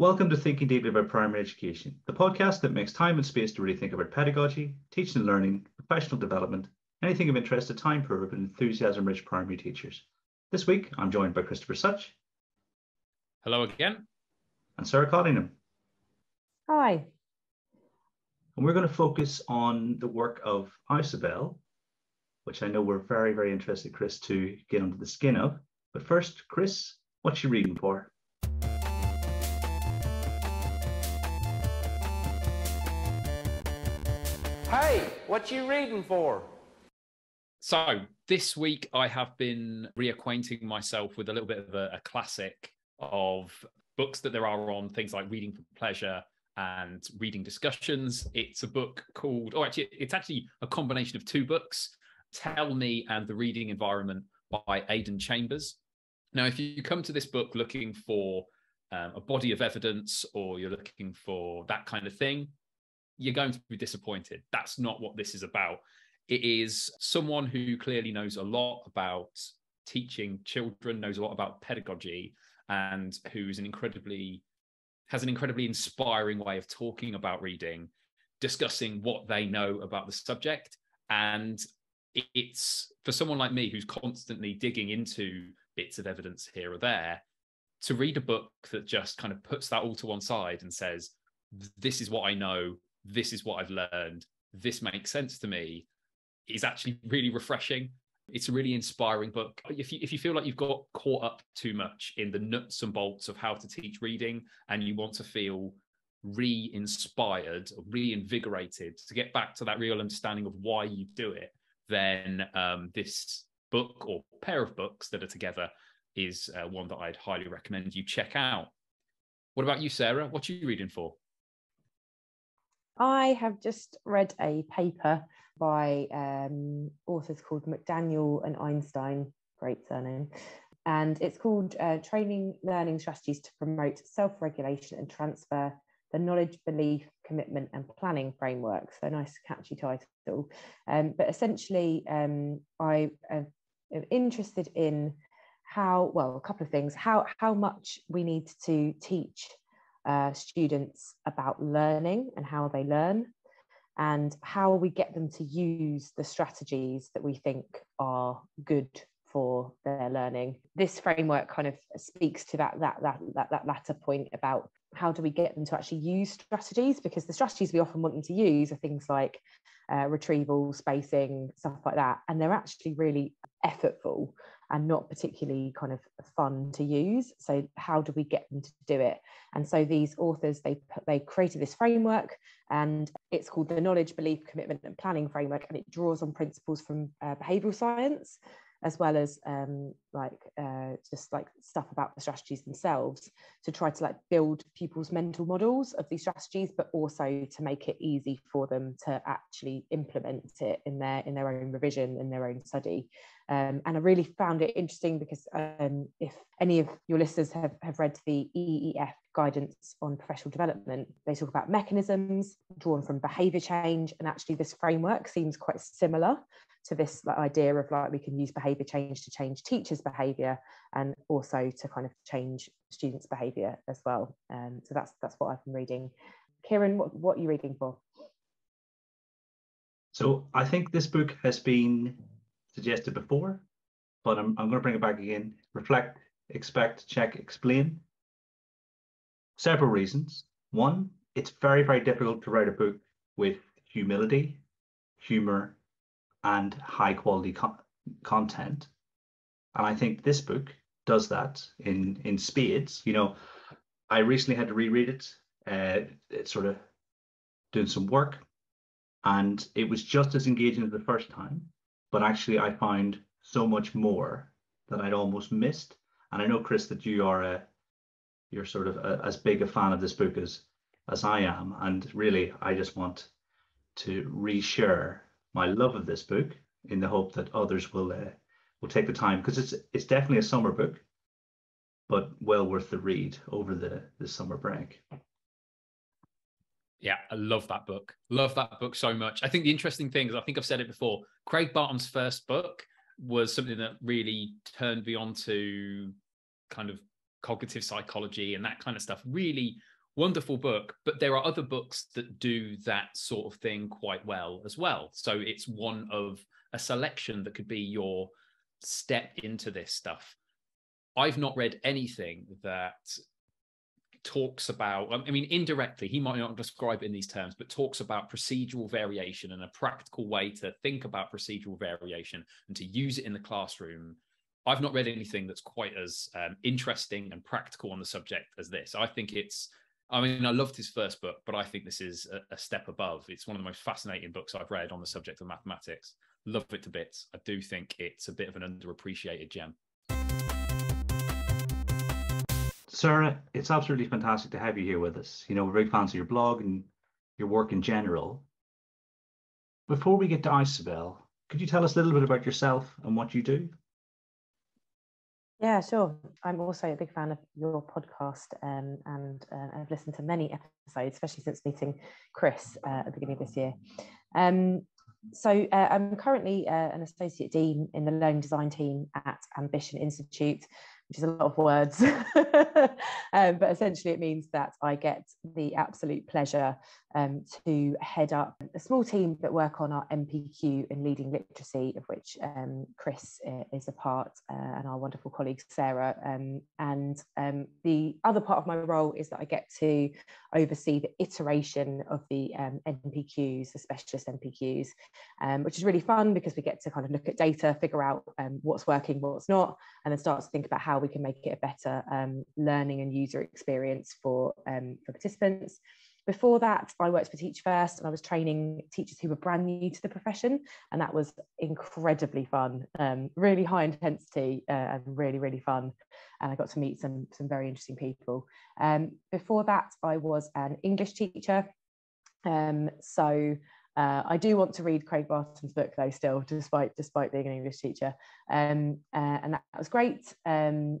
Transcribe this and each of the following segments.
Welcome to Thinking Deeply about Primary Education, the podcast that makes time and space to really think about pedagogy, teaching and learning, professional development, anything of interest to time-poor but enthusiasm-rich primary teachers. This week, I'm joined by Christopher Such. Hello again. And Sarah Cottingham. Hi. And we're going to focus on the work of Ausubel, which I know we're very, very interested, Chris, to get under the skin of. But first, Chris, what you reading for? Hey, what you reading for? So this week I have been reacquainting myself with a little bit of a classic of books that there are on things like reading for pleasure and reading discussions. It's a book called, or actually, it's actually a combination of two books, Tell Me and the Reading Environment by Aidan Chambers. Now, if you come to this book looking for a body of evidence or you're looking for that kind of thing, you're going to be disappointed. That's not what this is about. It is someone who clearly knows a lot about teaching children, knows a lot about pedagogy, and who's has an incredibly inspiring way of talking about reading, discussing what they know about the subject. And it's for someone like me who's constantly digging into bits of evidence here or there, to read a book that just kind of puts that all to one side and says, this is what I know, this is what I've learned, this makes sense to me, is actually really refreshing. It's a really inspiring book. If you feel like you've got caught up too much in the nuts and bolts of how to teach reading and you want to feel re-inspired, reinvigorated to get back to that real understanding of why you do it, then this book or pair of books that are together is one that I'd highly recommend you check out. What about you, Sarah? What are you reading for? I have just read a paper by authors called McDaniel and Einstein, great surname, and it's called Training Learning Strategies to Promote Self-Regulation and Transfer, the Knowledge, Belief, Commitment and Planning Framework. So nice catchy title. But essentially, I am interested in how, well, a couple of things, how much we need to teach students about learning and how they learn, and how we get them to use the strategies that we think are good for their learning. This framework kind of speaks to that latter point about how do we get them to actually use strategies, because the strategies we often want them to use are things like retrieval, spacing, stuff like that, and they're actually really effortful and not particularly kind of fun to use. So how do we get them to do it? And so these authors, they created this framework, and it's called the Knowledge, Belief, Commitment and Planning Framework, and it draws on principles from behavioural science, as well as just like stuff about the strategies themselves, to try to like build people's mental models of these strategies, but also to make it easy for them to actually implement it in their own revision, in their own study. And I really found it interesting because if any of your listeners have read the EEF guidance on professional development, they talk about mechanisms drawn from behaviour change, and actually this framework seems quite similar to this like idea of like we can use behaviour change to change teachers' behaviour and also to kind of change students' behaviour as well. So that's what I've been reading. Kieran, what are you reading for? So I think this book has been suggested before, but I'm going to bring it back again. Reflect, Expect, Check, Explain. Several reasons. One, it's very, very difficult to write a book with humility, humour, and high quality content, and I think this book does that in spades. You know, I recently had to reread it. It's sort of doing some work, and it was just as engaging as the first time, but actually I found so much more that I'd almost missed. And I know, Chris, that you are you're sort of as big a fan of this book as I am, and really I just want to reshare my love of this book in the hope that others will take the time, because it's definitely a summer book, but well worth the read over the summer break. Yeah, I love that book. Love that book so much. I think the interesting thing is, I think I've said it before, Craig Barton's first book was something that really turned me on to kind of cognitive psychology and that kind of stuff. Really Wonderful book, but there are other books that do that sort of thing quite well as well. So it's one of a selection that could be your step into this stuff. I've not read anything that talks about, I mean, indirectly, he might not describe it in these terms, but talks about procedural variation and a practical way to think about procedural variation and to use it in the classroom. I've not read anything that's quite as interesting and practical on the subject as this. I think it's, I mean, I loved his first book, but I think this is a step above. It's one of the most fascinating books I've read on the subject of mathematics. Love it to bits. I do think it's a bit of an underappreciated gem. Sarah, it's absolutely fantastic to have you here with us. You know, we're very fans of your blog and your work in general. Before we get to Ausubel, could you tell us a little bit about yourself and what you do? Yeah, sure. I'm also a big fan of your podcast, and I've listened to many episodes, especially since meeting Chris at the beginning of this year. So I'm currently an associate dean in the learning design team at Ambition Institute, which is a lot of words, but essentially it means that I get the absolute pleasure to head up a small team that work on our MPQ and leading literacy, of which Chris is a part, and our wonderful colleague Sarah. And the other part of my role is that I get to oversee the iteration of the NPQs, the specialist NPQs, which is really fun because we get to kind of look at data, figure out what's working, what's not, and then start to think about how we can make it a better learning and user experience for participants. Before that, I worked for Teach First, and I was training teachers who were brand new to the profession, and that was incredibly fun, really high intensity and really, really fun. And I got to meet some very interesting people. Before that, I was an English teacher. So I do want to read Craig Barton's book, though, still, despite being an English teacher. And that was great. And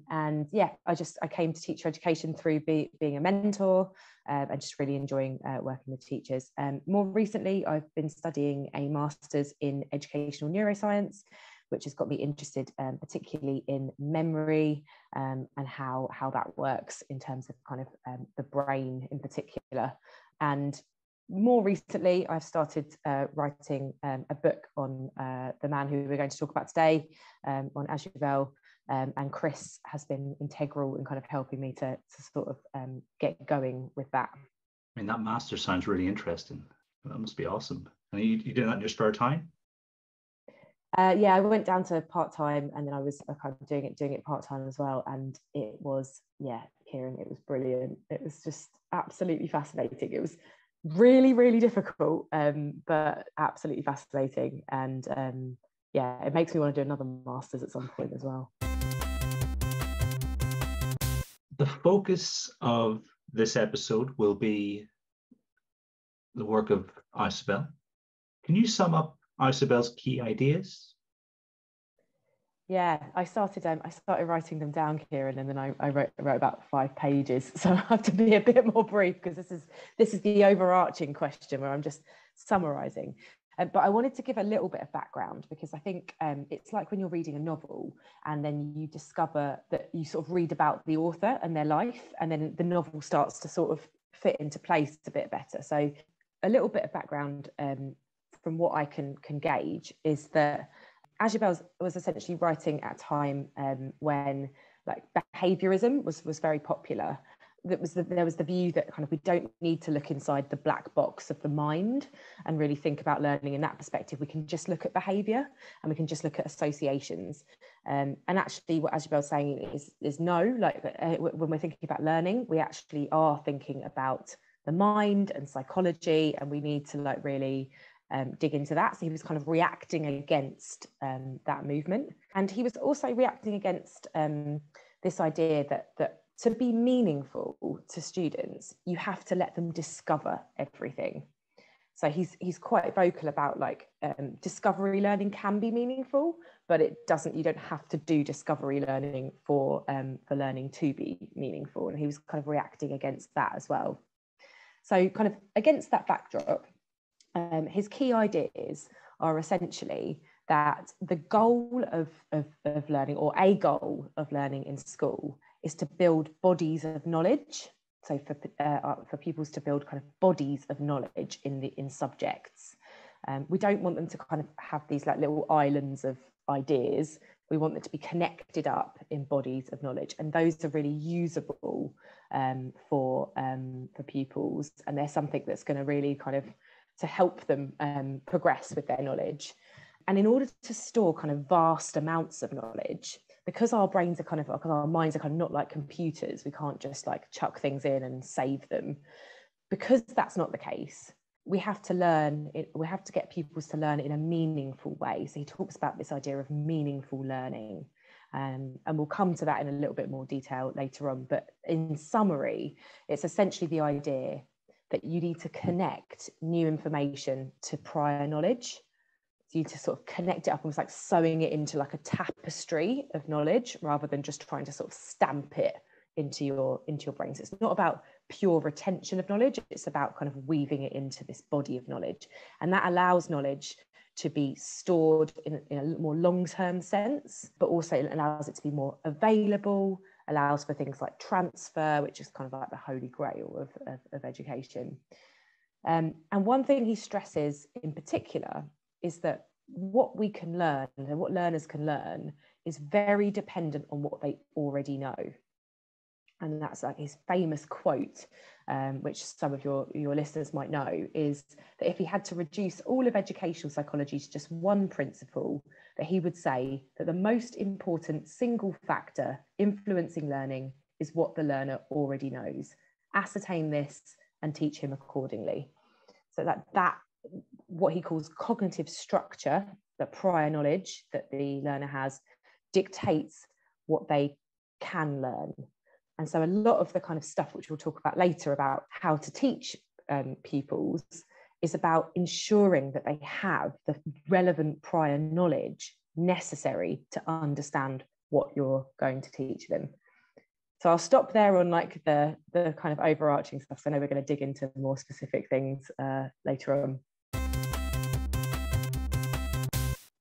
yeah, I came to teacher education through being a mentor and just really enjoying working with teachers. More recently, I've been studying a master's in educational neuroscience, which has got me interested particularly in memory and how that works in terms of kind of the brain in particular. And more recently, I've started writing a book on the man who we're going to talk about today, on Ausubel, and Chris has been integral in kind of helping me to sort of get going with that. I mean, that master sounds really interesting. That must be awesome. And you do that in your spare time? Yeah, I went down to part-time, and then I was kind of doing it part-time as well. And it was, yeah, Kieran, it was brilliant. It was just absolutely fascinating. It was really, really difficult, but absolutely fascinating. And yeah, it makes me want to do another master's at some point as well. The focus of this episode will be the work of Ausubel. Can you sum up Ausubel's key ideas? Yeah, I started writing them down, Kieran, and then I wrote about 5 pages. So I have to be a bit more brief because this is the overarching question where I'm just summarising. But I wanted to give a little bit of background because I think it's like when you're reading a novel and then you discover that you sort of read about the author and their life, and then the novel starts to sort of fit into place a bit better. So a little bit of background from what I can gauge is that Ausubel was essentially writing at a time when like behaviourism was very popular. There was the view that kind of we don't need to look inside the black box of the mind and really think about learning in that perspective. We can just look at behaviour and we can just look at associations. And actually what Ausubel's saying is no, like when we're thinking about learning, we actually are thinking about the mind and psychology, and we need to like really dig into that. So he was kind of reacting against that movement, and he was also reacting against this idea that to be meaningful to students, you have to let them discover everything. So he's quite vocal about like discovery learning can be meaningful, but it doesn't. You don't have to do discovery learning for learning to be meaningful, and he was kind of reacting against that as well. So kind of against that backdrop, his key ideas are essentially that the goal of learning, or a goal of learning in school, is to build bodies of knowledge So for pupils to build kind of bodies of knowledge in subjects. We don't want them to kind of have these like little islands of ideas. We want them to be connected up in bodies of knowledge, and those are really usable for pupils, and they're something that's going to really kind of to help them progress with their knowledge. And in order to store kind of vast amounts of knowledge, because our brains are kind of, because our minds are kind of not like computers, we can't just like chuck things in and save them. Because that's not the case, we have to learn, we have to get pupils to learn in a meaningful way. So he talks about this idea of meaningful learning, and we'll come to that in a little bit more detail later on. But in summary, it's essentially the idea that you need to connect new information to prior knowledge. So you need to sort of connect it up, almost like sewing it into like a tapestry of knowledge, rather than just trying to sort of stamp it into your brain. So it's not about pure retention of knowledge, it's about kind of weaving it into this body of knowledge, and that allows knowledge to be stored in a more long-term sense, but also it allows it to be more available, allows for things like transfer, which is kind of like the holy grail of education. And one thing he stresses in particular is that what we can learn and what learners can learn is very dependent on what they already know. And that's like his famous quote, which some of your listeners might know, is that if he had to reduce all of educational psychology to just one principle, that he would say that the most important single factor influencing learning is what the learner already knows. Ascertain this and teach him accordingly. So that what he calls cognitive structure, the prior knowledge that the learner has, dictates what they can learn. And so a lot of the kind of stuff which we'll talk about later about how to teach pupils is about ensuring that they have the relevant prior knowledge necessary to understand what you're going to teach them. So I'll stop there on like the kind of overarching stuff. So I know we're going to dig into more specific things later on.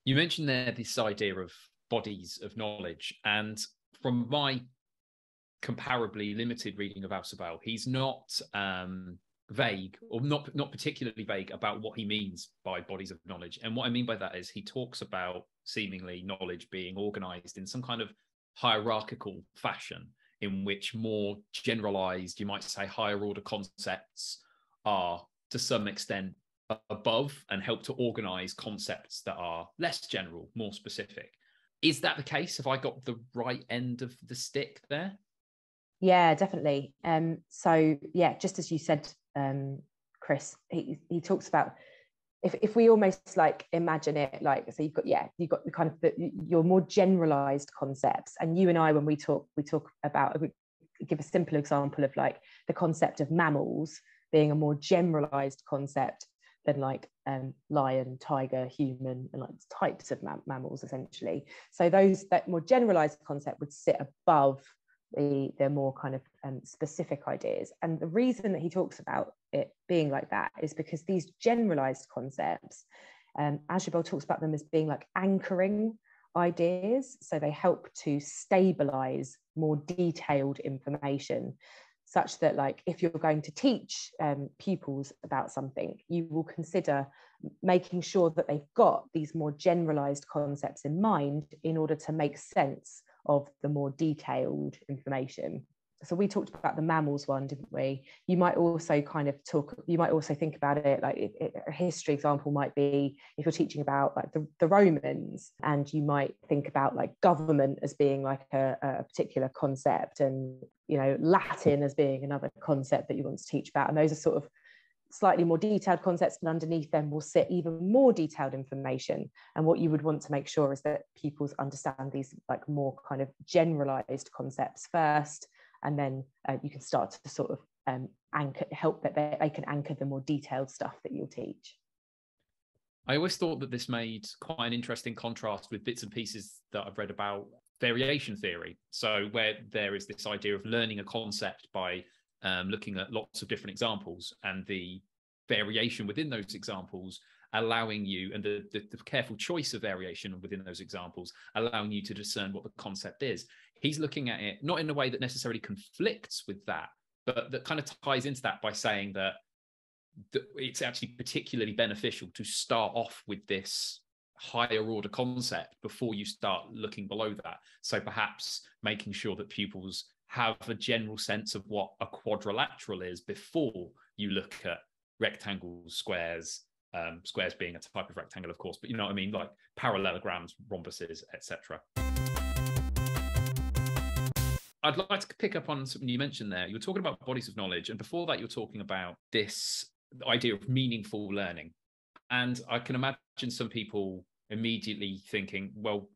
You mentioned there this idea of bodies of knowledge, and from my comparably limited reading of Ausubel, he's not vague, or not particularly vague about what he means by bodies of knowledge. And what I mean by that is he talks about seemingly knowledge being organized in some kind of hierarchical fashion, in which more generalized, you might say higher order concepts are to some extent above and help to organize concepts that are less general, more specific. Is that the case? Have I got the right end of the stick there? Yeah, definitely. So yeah, just as you said, Chris, he talks about if we almost like imagine it like, so you've got the kind of your more generalized concepts. And you and I, when we talk about, we give a simple example of like the concept of mammals being a more generalized concept than like lion, tiger, human, and like types of mammals essentially. So that more generalized concept would sit above the more kind of specific ideas. And the reason that he talks about it being like that is because these generalized concepts, Ausubel talks about them as being like anchoring ideas. So they help to stabilize more detailed information, such that like if you're going to teach pupils about something, you will consider making sure that they've got these more generalized concepts in mind in order to make sense of the more detailed information. So we talked about the mammals one, didn't we? You might also kind of think about it like a history example might be if you're teaching about like the Romans, and you might think about like government as being like a particular concept, and you know, Latin as being another concept that you want to teach about. And those are sort of slightly more detailed concepts, and underneath them will sit even more detailed information. And what you would want to make sure is that pupils understand these like more kind of generalized concepts first, and then you can start to sort of help that they can anchor the more detailed stuff that you'll teach. I always thought that this made quite an interesting contrast with bits and pieces that I've read about variation theory. So where there is this idea of learning a concept by looking at lots of different examples, and the variation within those examples allowing you, and the careful choice of variation within those examples allowing you to discern what the concept is. He's looking at it not in a way that necessarily conflicts with that, But that kind of ties into that by saying that it's actually particularly beneficial to start off with this higher order concept before you start looking below that. So perhaps making sure that pupils have a general sense of what a quadrilateral is before you look at rectangles, squares, squares being a type of rectangle, of course, but you know what I mean, like parallelograms, rhombuses, etc. I'd like to pick up on something you mentioned there. You were talking about bodies of knowledge, and before that, you're talking about this idea of meaningful learning. And I can imagine some people immediately thinking, well,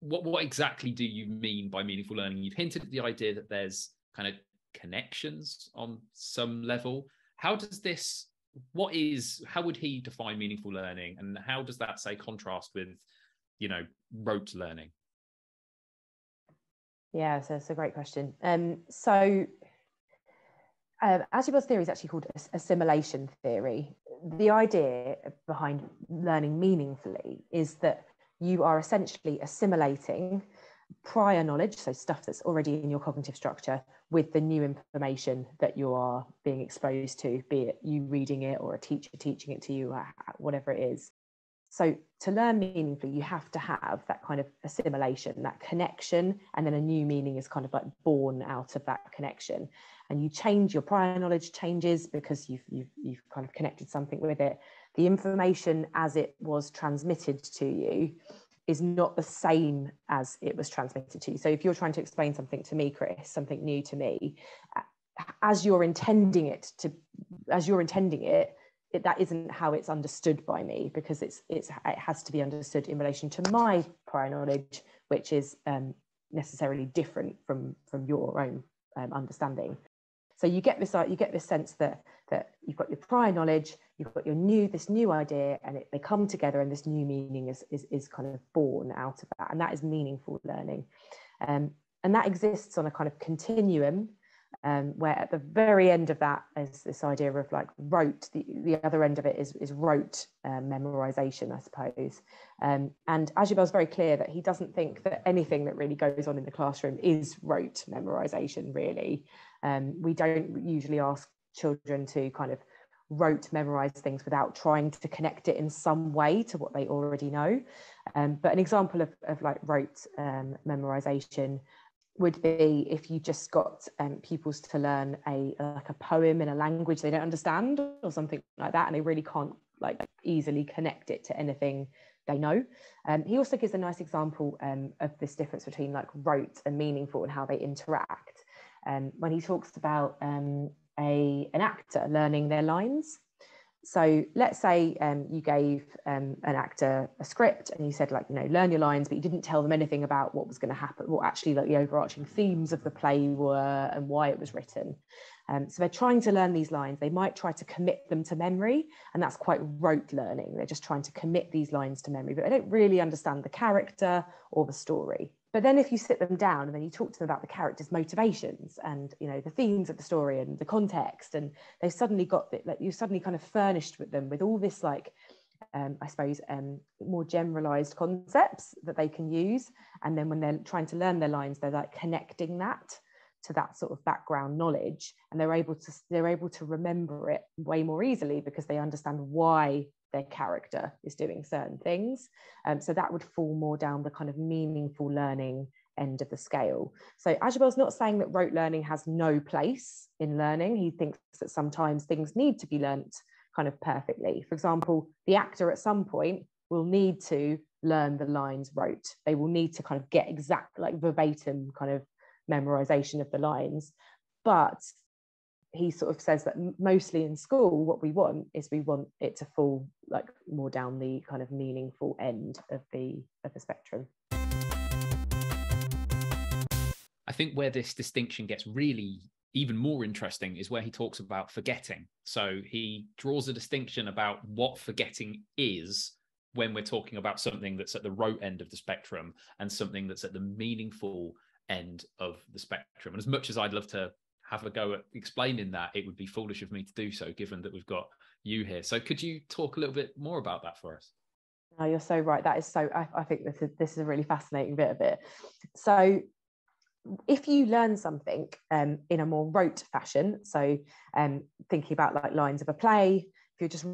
what exactly do you mean by meaningful learning? You've hinted at the idea that there's kind of connections on some level. How does this, how would he define meaningful learning? And how does that, say, contrast with, you know, rote learning? Yeah, so it's a great question. Ausubel's theory is actually called assimilation theory. The idea behind learning meaningfully is that you are essentially assimilating prior knowledge, so stuff that's already in your cognitive structure, with the new information that you are being exposed to, be it you reading it or a teacher teaching it to you, or whatever it is. So to learn meaningfully, you have to have that kind of assimilation, that connection, and then a new meaning is kind of like born out of that connection. And you change, your prior knowledge changes because you've kind of connected something with it. The information as it was transmitted to you is not the same as it was transmitted to you. So if you're trying to explain something to me, Chris, something new to me, as you're intending it, that isn't how it's understood by me, because it has to be understood in relation to my prior knowledge, which is necessarily different from your own understanding. So you get this sense that you've got your prior knowledge, you've got this new idea, and they come together, and this new meaning is kind of born out of that, and that is meaningful learning, and that exists on a kind of continuum. Where at the very end of that is this idea of like rote, the other end of it is rote memorization, I suppose. And Ausubel's very clear that he doesn't think that anything that really goes on in the classroom is rote memorization, really. We don't usually ask children to kind of rote memorize things without trying to connect it in some way to what they already know. But an example of like rote memorization would be if you just got pupils to learn a poem in a language they don't understand or something like that, and they really can't like easily connect it to anything they know. He also gives a nice example of this difference between like rote and meaningful and how they interact. When he talks about an actor learning their lines. So let's say you gave an actor a script and you said, like, you know, learn your lines, but you didn't tell them anything about what was going to happen, what actually like the overarching themes of the play were and why it was written. So they're trying to learn these lines. They might try to commit them to memory, and that's quite rote learning. They're just trying to commit these lines to memory, but they don't really understand the character or the story. But then if you sit them down and then you talk to them about the character's motivations and, you know, the themes of the story and the context, and they've suddenly got that, like, you've suddenly kind of furnished with them with all this, like, I suppose, more generalized concepts that they can use. And then when they're trying to learn their lines, they're like connecting that to that sort of background knowledge, and they're able to remember it way more easily because they understand why their character is doing certain things. So that would fall more down the kind of meaningful learning end of the scale. So Ausubel's not saying that rote learning has no place in learning. He thinks that sometimes things need to be learnt kind of perfectly. For example, the actor at some point will need to learn the lines rote. They will need to kind of get exact, like verbatim kind of memorization of the lines. But he sort of says that mostly in school, what we want is we want it to fall like more down the kind of meaningful end of the spectrum. I think where this distinction gets really even more interesting is where he talks about forgetting. So he draws a distinction about what forgetting is when we're talking about something that's at the rote end of the spectrum and something that's at the meaningful end of the spectrum. And as much as I'd love to have a go at explaining that, it would be foolish of me to do so, given that we've got you here. So could you talk a little bit more about that for us? No, you're so right. That is so, I think this is a really fascinating bit of it. So if you learn something in a more rote fashion, so thinking about like lines of a play, if you're just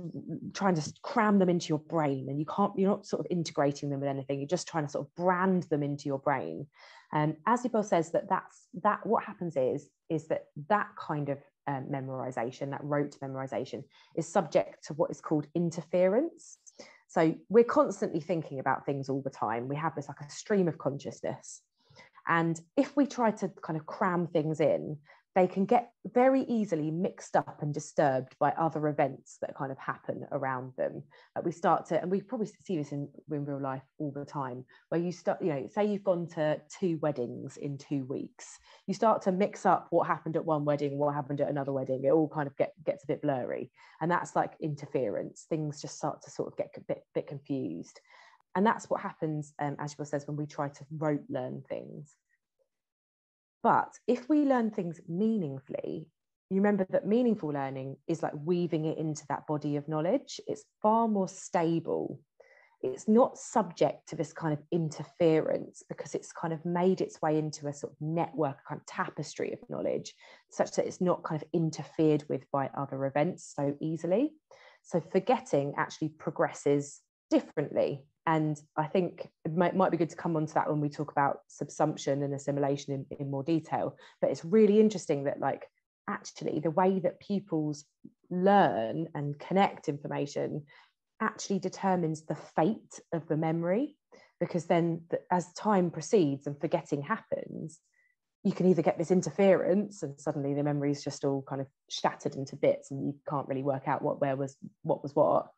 trying to cram them into your brain and you can't, you're not sort of integrating them with anything, you're just trying to sort of brand them into your brain. And Ausubel says that that's what happens is that that kind of memorization, that rote memorization, is subject to what is called interference. So we're constantly thinking about things all the time. We have this like a stream of consciousness. And if we try to kind of cram things in, they can get very easily mixed up and disturbed by other events that kind of happen around them. We start to, and we probably see this in real life all the time, where you start, you know, say you've gone to 2 weddings in 2 weeks, you start to mix up what happened at one wedding, what happened at another wedding, it all kind of gets a bit blurry. And that's like interference. Things just start to sort of get a bit confused. And that's what happens, Ausubel says, when we try to rote learn things. But if we learn things meaningfully, you remember that meaningful learning is like weaving it into that body of knowledge. It's far more stable. It's not subject to this kind of interference because it's kind of made its way into a sort of network, a kind of tapestry of knowledge, such that it's not kind of interfered with by other events so easily. So forgetting actually progresses differently. And I think it might be good to come on to that when we talk about subsumption and assimilation in more detail. But it's really interesting that, like, actually the way that pupils learn and connect information actually determines the fate of the memory, because then as time proceeds and forgetting happens, you can either get this interference and suddenly the memory is just all kind of shattered into bits and you can't really work out what was what.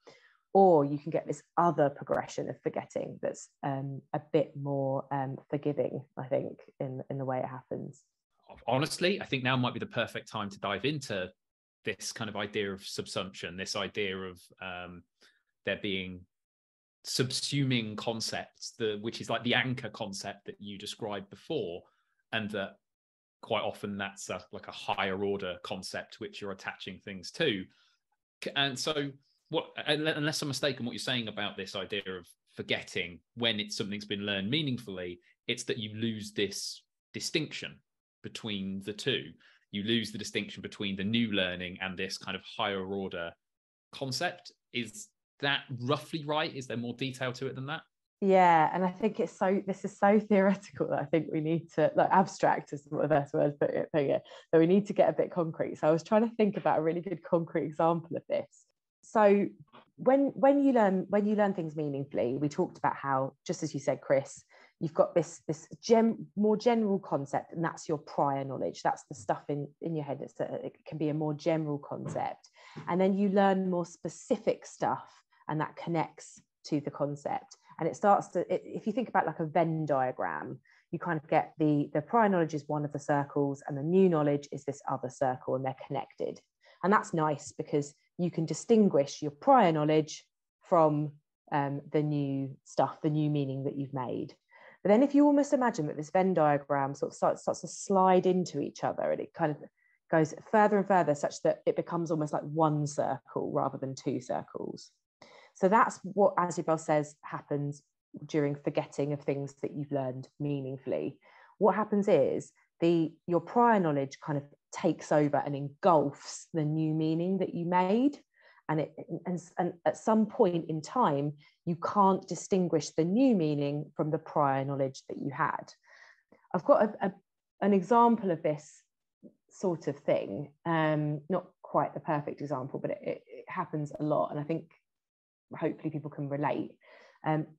Or you can get this other progression of forgetting that's a bit more forgiving, I think, in the way it happens. Honestly, I think now might be the perfect time to dive into this kind of idea of subsumption, this idea of there being subsuming concepts, which is like the anchor concept that you described before, and that quite often that's like a higher order concept which you're attaching things to. And so... unless I'm mistaken, what you're saying about this idea of forgetting when it's something's been learned meaningfully, it's that you lose this distinction between the two. You lose the distinction between the new learning and this kind of higher order concept. Is that roughly right? Is there more detail to it than that? Yeah, and I think this is so theoretical that I think we need to, like, abstract is the best word for it, so we need to get a bit concrete. So I was trying to think about a really good concrete example of this. So when you learn things meaningfully, we talked about how, just as you said, Chris, you've got this more general concept, and that's your prior knowledge. That's the stuff in your head. It can be a more general concept. And then you learn more specific stuff, and that connects to the concept. And it starts to, if you think about like a Venn diagram, you kind of get the prior knowledge is one of the circles and the new knowledge is this other circle, and they're connected. And that's nice because you can distinguish your prior knowledge from the new stuff, the new meaning that you've made. But then if you almost imagine that this Venn diagram sort of starts to slide into each other, and it kind of goes further and further such that it becomes almost like one circle rather than two circles. So that's what Ausubel says happens during forgetting of things that you've learned meaningfully. What happens is your prior knowledge kind of takes over and engulfs the new meaning that you made, and at some point in time you can't distinguish the new meaning from the prior knowledge that you had. I've got an example of this sort of thing, not quite the perfect example, but it happens a lot, and I think hopefully people can relate.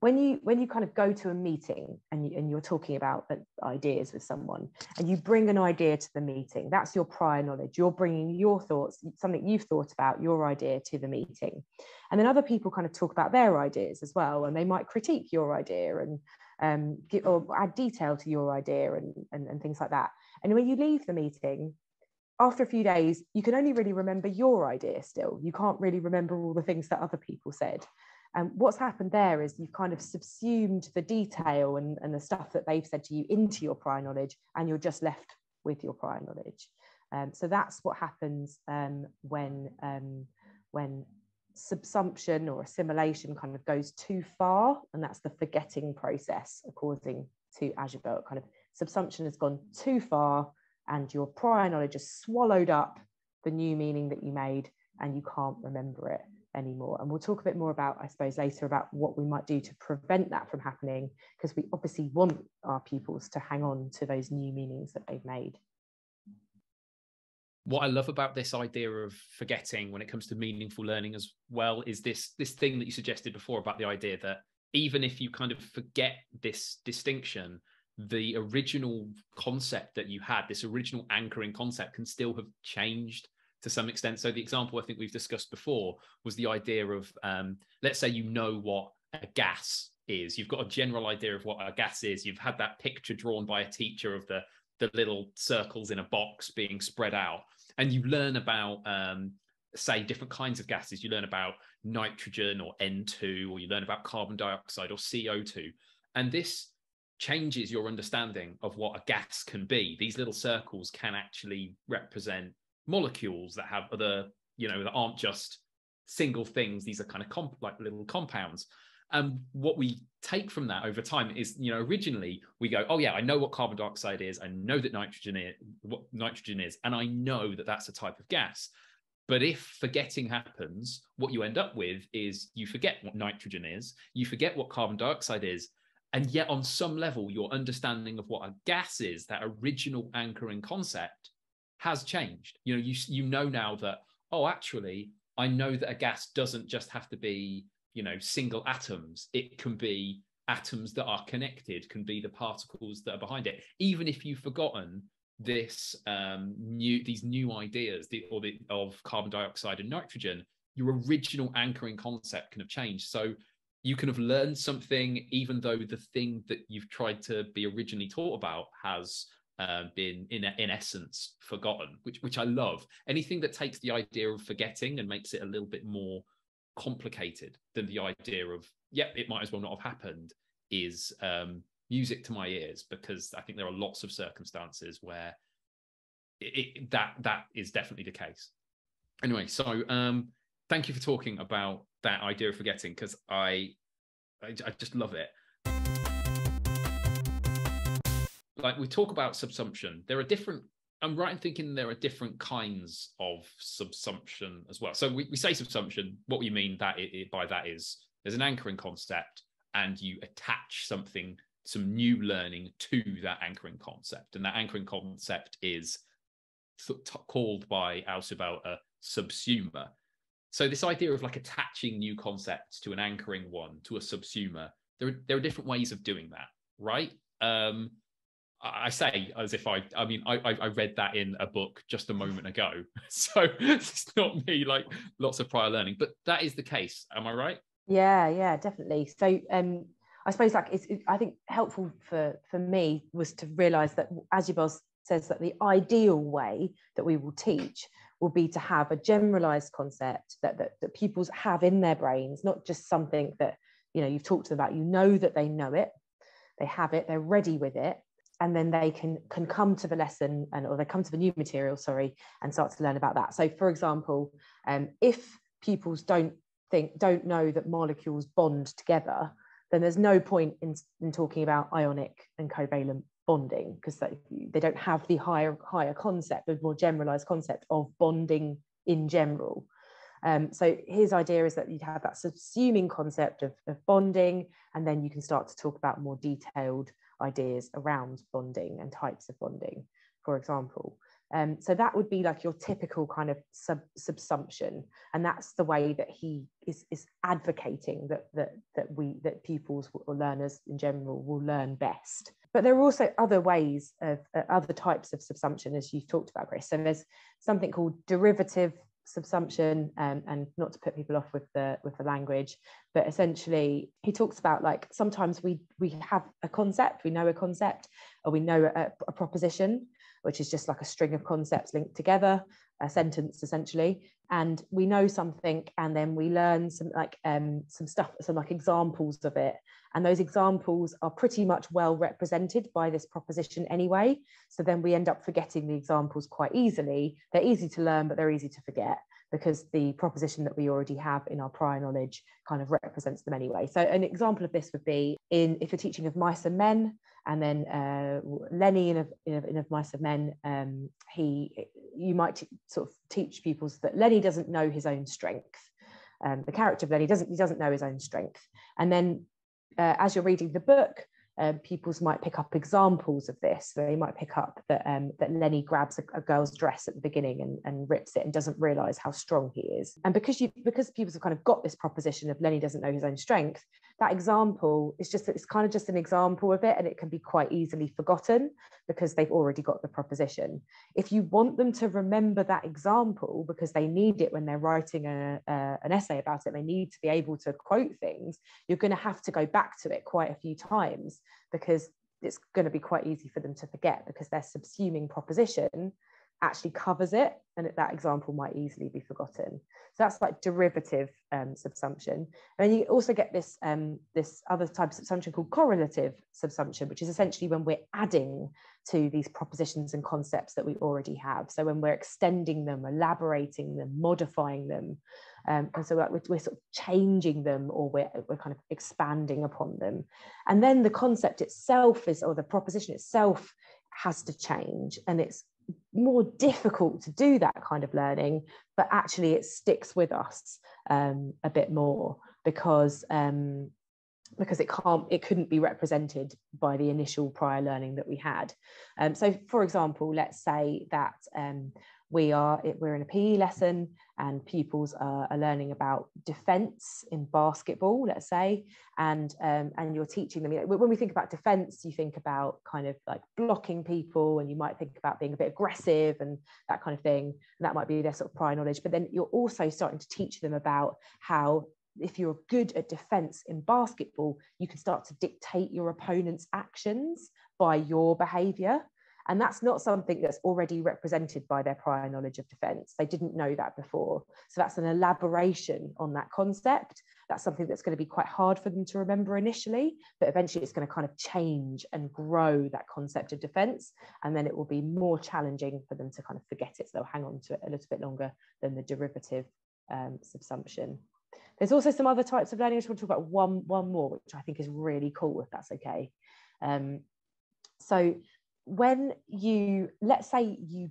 When you kind of go to a meeting and you're talking about ideas with someone, and you bring an idea to the meeting, that's your prior knowledge. You're bringing your thoughts, something you've thought about, your idea to the meeting. And then other people kind of talk about their ideas as well, and they might critique your idea and or add detail to your idea and things like that. And when you leave the meeting, after a few days, you can only really remember your idea still. You can't really remember all the things that other people said. And what's happened there is you've kind of subsumed the detail and the stuff that they've said to you into your prior knowledge, and you're just left with your prior knowledge. So that's what happens when subsumption or assimilation kind of goes too far, and that's the forgetting process, according to Ausubel. Kind of subsumption has gone too far and your prior knowledge has swallowed up the new meaning that you made and you can't remember it anymore. And we'll talk a bit more about, I suppose, later about what we might do to prevent that from happening, because we obviously want our pupils to hang on to those new meanings that they've made. What I love about this idea of forgetting when it comes to meaningful learning as well is this thing that you suggested before about the idea that even if you kind of forget this distinction, the original concept that you had, this original anchoring concept, can still have changed to some extent. So the example I think we've discussed before was the idea of, let's say you know what a gas is. You've got a general idea of what a gas is. You've had that picture drawn by a teacher of the little circles in a box being spread out. And you learn about, say, different kinds of gases. You learn about nitrogen or N2, or you learn about carbon dioxide or CO2. And this changes your understanding of what a gas can be. These little circles can actually represent molecules that have other, that aren't just single things. These are kind of like little compounds. And what we take from that over time is, originally we go, oh yeah, I know what carbon dioxide is. I know that what nitrogen is, and I know that that's a type of gas. But if forgetting happens, what you end up with is you forget what nitrogen is, you forget what carbon dioxide is, and yet on some level, your understanding of what a gas is, that original anchoring concept, has changed. You know now that, oh, actually, I know that a gas doesn't just have to be, single atoms. It can be atoms that are connected, can be the particles that are behind it. Even if you've forgotten this these new ideas of carbon dioxide and nitrogen, your original anchoring concept can have changed. So you can have learned something, even though the thing that you've tried to be originally taught about has been in essence forgotten, which I love. Anything that takes the idea of forgetting and makes it a little bit more complicated than the idea of, yep, it might as well not have happened, is music to my ears, because I think there are lots of circumstances where that is definitely the case. Anyway, so thank you for talking about that idea of forgetting, because I just love it. Like, we talk about subsumption. I'm right in thinking there are different kinds of subsumption as well. So we say subsumption, what we mean by that is there's an anchoring concept and you attach some new learning to that anchoring concept. And that anchoring concept is called by Ausubel a subsumer. So this idea of like attaching new concepts to an anchoring one, to a subsumer, there are different ways of doing that, right? I say as if I read that in a book just a moment ago. So it's not me, like lots of prior learning, but that is the case. Am I right? Yeah, definitely. So I suppose I think helpful for me was to realise that Ausubel says that the ideal way that we will teach will be to have a generalised concept that pupils have in their brains, not just something that, you've talked to them about, that they know it, they have it, they're ready with it. And then they can come to the lesson or they come to the new material, and start to learn about that. So for example, if pupils don't know that molecules bond together, then there's no point in talking about ionic and covalent bonding, because they don't have the higher concept, the more generalized concept of bonding in general. So his idea is that you'd have that subsuming concept of bonding, and then you can start to talk about more detailed ideas around bonding and types of bonding, for example. So that would be like your typical kind of subsumption, and that's the way that he is advocating that pupils or learners in general will learn best. But there are also other ways of other types of subsumption, as you've talked about, Chris. So there's something called derivative subsumption, and not to put people off with the language, but essentially he talks about, like, sometimes we have a concept, we know a concept, or we know a proposition, which is just like a string of concepts linked together, a sentence essentially, and we know something, and then we learn some examples of it, and those examples are pretty much well represented by this proposition anyway, so then we end up forgetting the examples quite easily. They're easy to learn, but they're easy to forget, because the proposition that we already have in our prior knowledge kind of represents them anyway. So an example of this would be if you're teaching of mice and men, and then Lenny in Of Mice and Men, you might sort of teach pupils that Lenny doesn't know his own strength. The character of Lenny doesn't know his own strength. And then as you're reading the book, pupils might pick up examples of this. They might pick up that that Lenny grabs a girl's dress at the beginning and rips it and doesn't realise how strong he is. And because pupils have kind of got this proposition of Lenny doesn't know his own strength, that example is just an example of it, and it can be quite easily forgotten because they've already got the proposition. If you want them to remember that example because they need it when they're writing an essay about it, they need to be able to quote things, you're going to have to go back to it quite a few times, because it's going to be quite easy for them to forget, because their subsuming proposition actually covers it, and that example might easily be forgotten. So that's like derivative subsumption. And then you also get this this other type of subsumption called correlative subsumption, which is essentially when we're adding to these propositions and concepts that we already have. So when we're extending them, elaborating them, modifying them, and so we're sort of changing them, or we're kind of expanding upon them. And then the concept itself is, or the proposition itself has to change, and it's more difficult to do that kind of learning, but actually it sticks with us a bit more because it couldn't be represented by the initial prior learning that we had. So for example, let's say that we're in a PE lesson and pupils are learning about defence in basketball, let's say, and you're teaching them, you know, when we think about defence, you think about kind of like blocking people, and you might think about being a bit aggressive and that kind of thing, and that might be their sort of prior knowledge. But then you're also starting to teach them about how if you're good at defence in basketball, you can start to dictate your opponent's actions by your behaviour. And that's not something that's already represented by their prior knowledge of defence. They didn't know that before. So that's an elaboration on that concept. That's something that's going to be quite hard for them to remember initially, but eventually it's going to kind of change and grow that concept of defence. And then it will be more challenging for them to kind of forget it. So they'll hang on to it a little bit longer than the derivative subsumption. There's also some other types of learning. I just want to talk about one more, which I think is really cool, if that's okay. So when you, let's say you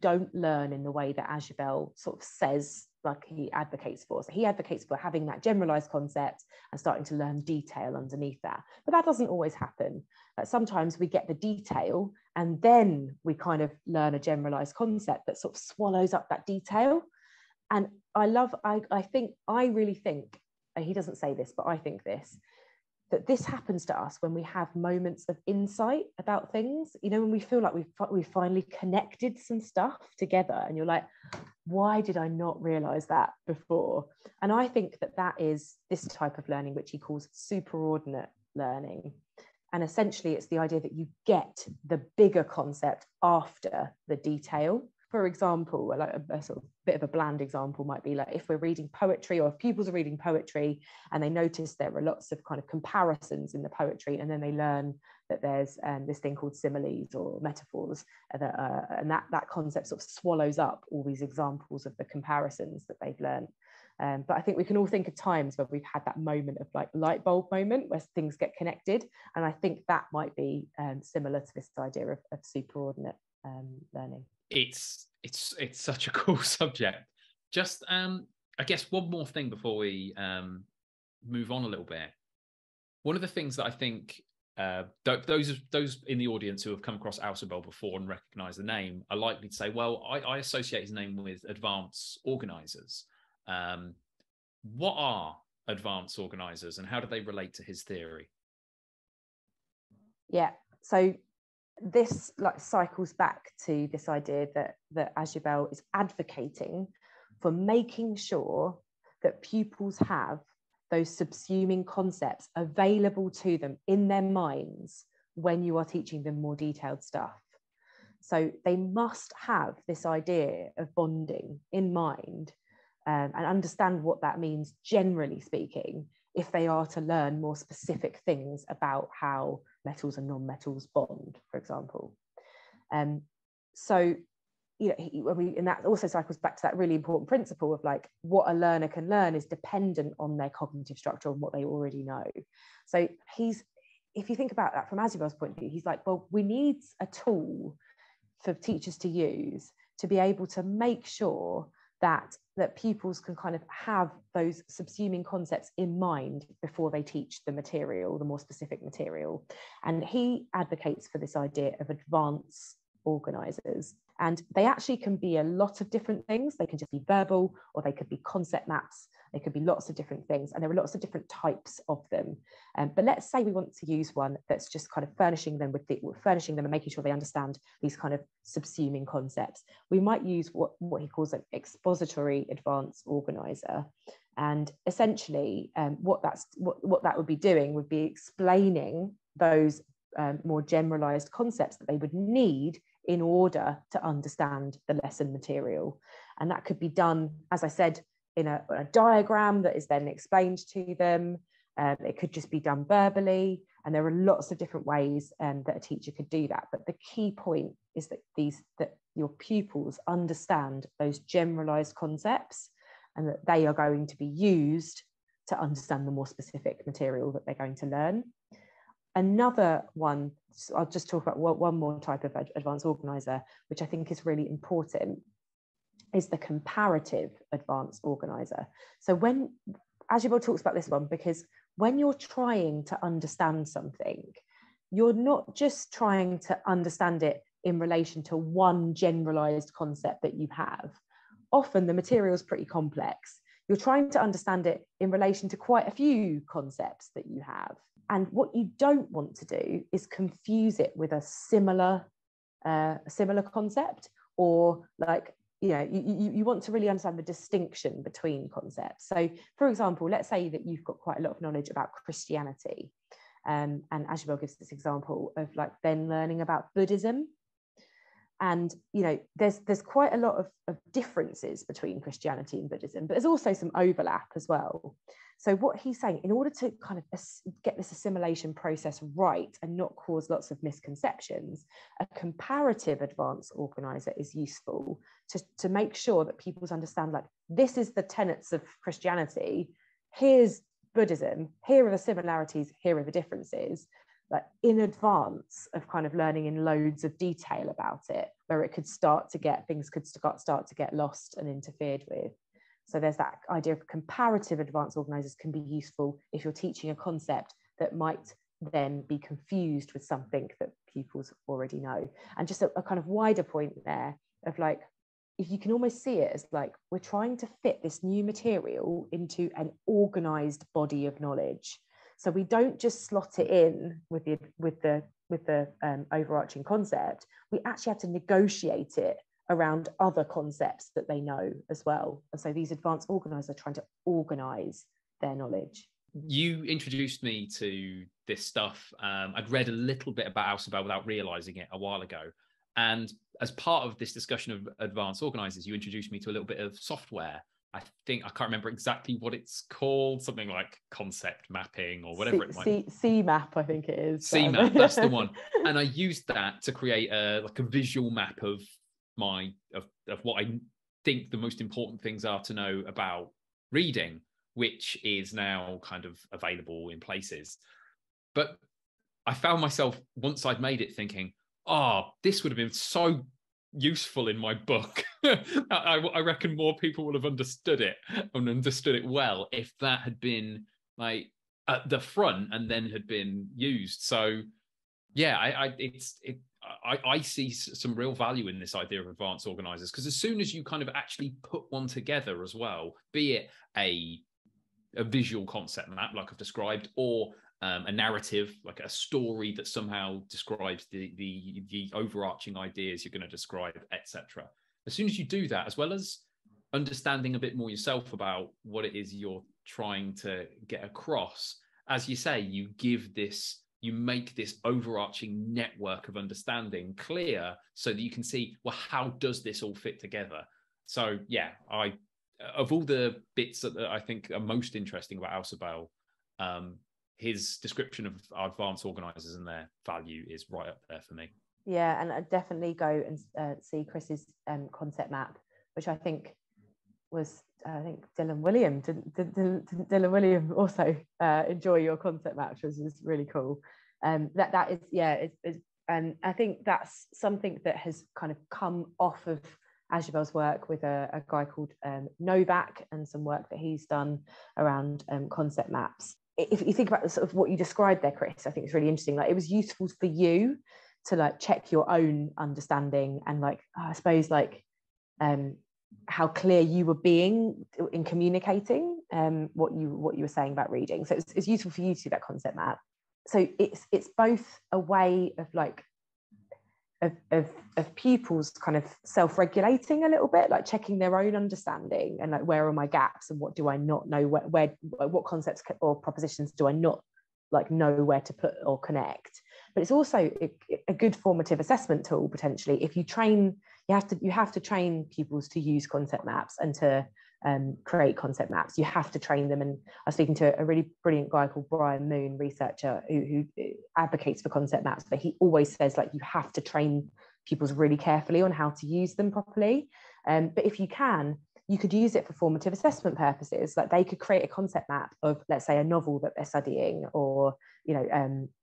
don't learn in the way that Ausubel sort of says, like he advocates for. So he advocates for having that generalized concept and starting to learn detail underneath that. But that doesn't always happen. Sometimes we get the detail and then we kind of learn a generalized concept that sort of swallows up that detail. And I really think, he doesn't say this, but I think this, that this happens to us when we have moments of insight about things, you know, when we feel like we've finally connected some stuff together, and you're like, why did I not realise that before? And I think that is this type of learning, which he calls superordinate learning. And essentially it's the idea that you get the bigger concept after the detail. For example, like a sort of bit of a bland example might be like if we're reading poetry, or if pupils are reading poetry and they notice there are lots of kind of comparisons in the poetry, and then they learn that there's this thing called similes or metaphors, and that concept sort of swallows up all these examples of the comparisons that they've learned. But I think we can all think of times where we've had that moment of like light bulb moment where things get connected. And I think that might be similar to this idea of superordinate learning. It's such a cool subject. Just I guess one more thing before we move on a little bit. One of the things that I think those in the audience who have come across Ausubel before and recognise the name are likely to say, well, I associate his name with advance organisers. What are advance organisers, and how do they relate to his theory? Yeah, so this like cycles back to this idea that Ausubel is advocating for making sure that pupils have those subsuming concepts available to them in their minds when you are teaching them more detailed stuff. So they must have this idea of bonding in mind and understand what that means, generally speaking, if they are to learn more specific things about how metals and non-metals bond, for example. So you know, and that also cycles back to that really important principle of like what a learner can learn is dependent on their cognitive structure and what they already know. So he's, if you think about that from Ausubel's point of view, he's like, well, we need a tool for teachers to use to be able to make sure that pupils can kind of have those subsuming concepts in mind before they teach the material, the more specific material. And he advocates for this idea of advanced organisers. And they actually can be a lot of different things. They can just be verbal, or they could be concept maps. They could be lots of different things. And there are lots of different types of them. But let's say we want to use one that's just kind of furnishing them and making sure they understand these kind of subsuming concepts. We might use what he calls an expository advanced organizer. And essentially what that would be doing would be explaining those more generalized concepts that they would need in order to understand the lesson material. And that could be done, as I said, in a diagram that is then explained to them. It could just be done verbally. And there are lots of different ways that a teacher could do that. But the key point is that that your pupils understand those generalized concepts and that they are going to be used to understand the more specific material that they're going to learn. Another one, so I'll just talk about one more type of advanced organiser, which I think is really important, is the comparative advanced organiser. So when Ausubel talks about this one, because when you're trying to understand something, you're not just trying to understand it in relation to one generalised concept that you have. Often the material is pretty complex. You're trying to understand it in relation to quite a few concepts that you have. And what you don't want to do is confuse it with a similar concept, or like, you know, you want to really understand the distinction between concepts. So, for example, let's say that you've got quite a lot of knowledge about Christianity. And Ausubel gives this example of like then learning about Buddhism. And, you know, there's quite a lot of differences between Christianity and Buddhism, but there's also some overlap as well. So what he's saying, in order to kind of get this assimilation process right and not cause lots of misconceptions, a comparative advanced organizer is useful to make sure that pupils understand, like, this is the tenets of Christianity, here's Buddhism, here are the similarities, here are the differences, like in advance of kind of learning in loads of detail about it, where it could start to get lost and interfered with. So there's that idea of comparative advanced organisers can be useful if you're teaching a concept that might then be confused with something that pupils already know. And just a kind of wider point there of like, if you can almost see it as like, we're trying to fit this new material into an organised body of knowledge. So we don't just slot it in with the overarching concept, we actually have to negotiate it around other concepts that they know as well. And so these advanced organisers are trying to organise their knowledge. You introduced me to this stuff. I'd read a little bit about Ausubel without realising it a while ago. And as part of this discussion of advanced organisers, you introduced me to a little bit of software. I can't remember exactly what it's called, something like concept mapping or whatever it might be. CMAP, I think it is. CMAP, that's the one. And I used that to create a visual map of of what I think the most important things are to know about reading, which is now kind of available in places. But I found myself, once I'd made it, thinking, this would have been so useful in my book. I reckon more people would have understood it and understood it well if that had been like at the front and then had been used. So yeah, I see some real value in this idea of advanced organisers, because as soon as you kind of actually put one together as well, be it a visual concept map, like I've described, or a narrative, like a story that somehow describes the overarching ideas you're going to describe, etc. As soon as you do that, as well as understanding a bit more yourself about what it is you're trying to get across, as you say, you make this overarching network of understanding clear so that you can see, well, how does this all fit together? So yeah, of all the bits that I think are most interesting about Ausubel, his description of advanced organisers and their value is right up there for me. Yeah, and I'd definitely go and see Chris's concept map, which I think was, I think Dylan William, Dylan William also enjoy your concept map, which was really cool. That is, yeah, it's, and I think that's something that has kind of come off of Ausubel's work with a guy called Novak, and some work that he's done around concept maps. If you think about the sort of what you described there, Chris, I think it's really interesting. Like, it was useful for you to like check your own understanding and like, I suppose, like how clear you were being in communicating what you were saying about reading. So it's useful for you to do that concept map. So it's both a way of like of pupils kind of self-regulating a little bit, like checking their own understanding and like, where are my gaps and what do I not know, where what concepts or propositions do I not like know where to put or connect. But it's also a good formative assessment tool potentially. If you train, you have to train pupils to use concept maps and to create concept maps. You have to train them. And I was speaking to a really brilliant guy called Brian Moon, researcher, who advocates for concept maps, but he always says like you have to train pupils really carefully on how to use them properly. But if you can, you could use it for formative assessment purposes. Like they could create a concept map of, let's say, a novel that they're studying, or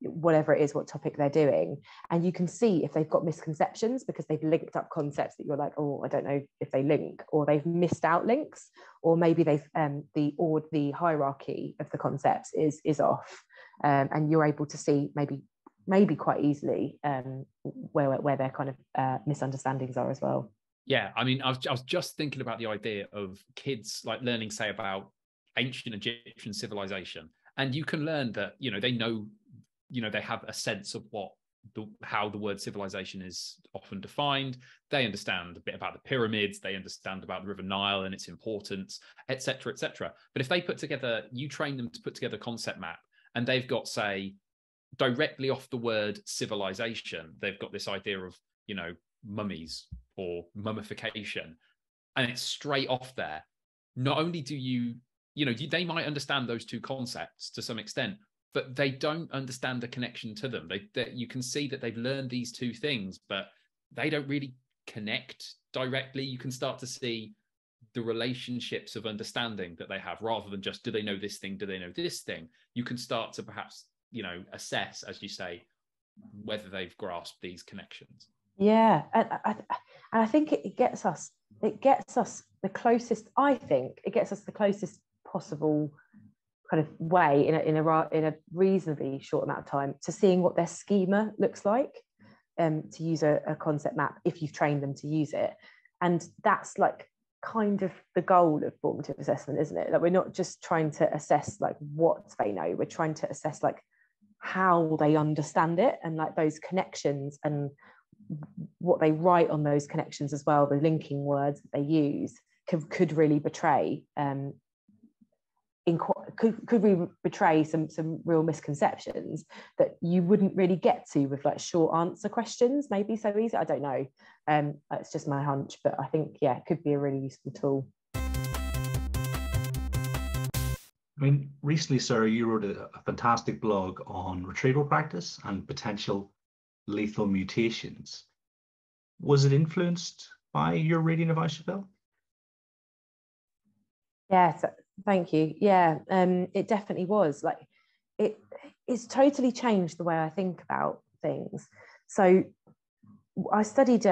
whatever it is, what topic they're doing, and you can see if they've got misconceptions because they've linked up concepts that you're like, oh, I don't know if they link, or they've missed out links, or maybe they've the hierarchy of the concepts is off, and you're able to see maybe quite easily where their kind of misunderstandings are as well. Yeah, I mean, I was just thinking about the idea of kids like learning, say, about ancient Egyptian civilization. And you can learn that, they have a sense of how the word civilization is often defined. They understand a bit about the pyramids. They understand about the River Nile and its importance, et cetera, et cetera. But if they you train them to put together a concept map, and they've got, say, directly off the word civilization, they've got this idea of, mummies or mummification, and it's straight off there. Not only do they might understand those two concepts to some extent, but they don't understand the connection to them. You can see that they've learned these two things, but they don't really connect directly. You can start to see the relationships of understanding that they have, rather than just, do they know this thing? Do they know this thing? You can start to perhaps, assess, as you say, whether they've grasped these connections. Yeah. And I think it gets us the closest possible kind of way in a reasonably short amount of time to seeing what their schema looks like, to use a concept map if you've trained them to use it. And that's like kind of the goal of formative assessment, isn't it? That we're not just trying to assess like what they know, we're trying to assess like how they understand it, and like those connections and what they write on those connections as well, the linking words that they use could really betray some real misconceptions that you wouldn't really get to with like short answer questions, maybe so easy. I don't know. It's just my hunch, but I think, yeah, it could be a really useful tool. I mean, recently, Sarah, you wrote a fantastic blog on retrieval practice and potential lethal mutations. Was it influenced by your reading of Ausubel? Yes, thank you. Yeah, it definitely was. Like, it's totally changed the way I think about things. So I studied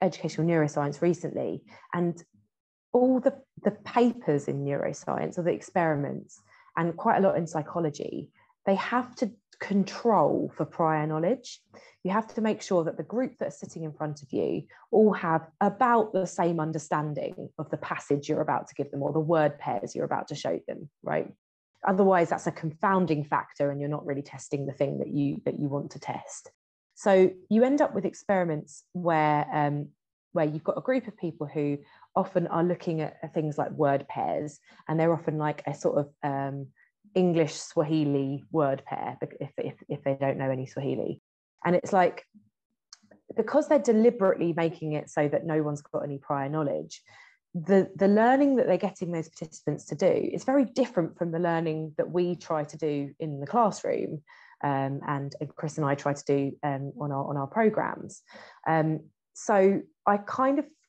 educational neuroscience recently, and all the papers in neuroscience, or the experiments, and quite a lot in psychology, they have to control for prior knowledge. You have to make sure that the group that are sitting in front of you all have about the same understanding of the passage you're about to give them, or the word pairs you're about to show them, right? Otherwise, that's a confounding factor, and you're not really testing the thing that you want to test. So you end up with experiments where you've got a group of people who often are looking at things like word pairs, and they're often like a sort of English Swahili word pair, if they don't know any Swahili. And it's like, because they're deliberately making it so that no one's got any prior knowledge, the learning that they're getting those participants to do is very different from the learning that we try to do in the classroom, and Chris and I try to do on our programmes. So I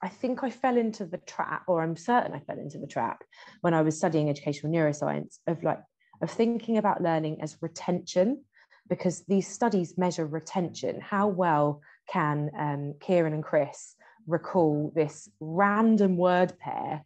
think I fell into the trap, or I'm certain I fell into the trap when I was studying educational neuroscience of thinking about learning as retention, because these studies measure retention. How well can Kieran and Chris recall this random word pair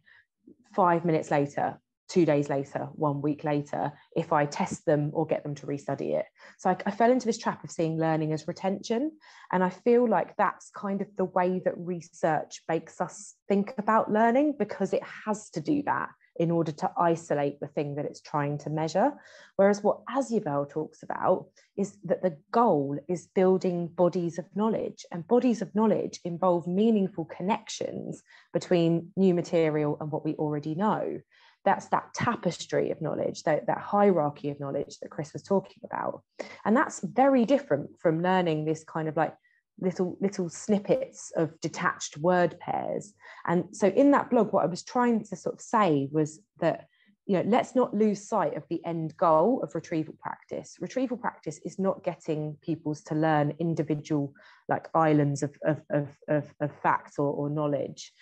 5 minutes later, 2 days later, 1 week later, if I test them or get them to restudy it? So I fell into this trap of seeing learning as retention. And I feel like that's kind of the way that research makes us think about learning, because it has to do that in order to isolate the thing that it's trying to measure. Whereas what Ausubel talks about is that the goal is building bodies of knowledge, and bodies of knowledge involve meaningful connections between new material and what we already know. That's that tapestry of knowledge, that hierarchy of knowledge that Chris was talking about. And that's very different from learning this kind of like little snippets of detached word pairs. And so in that blog, what I was trying to sort of say was that, you know, let's not lose sight of the end goal of retrieval practice. Retrieval practice is not getting pupils to learn individual like islands of facts or knowledge.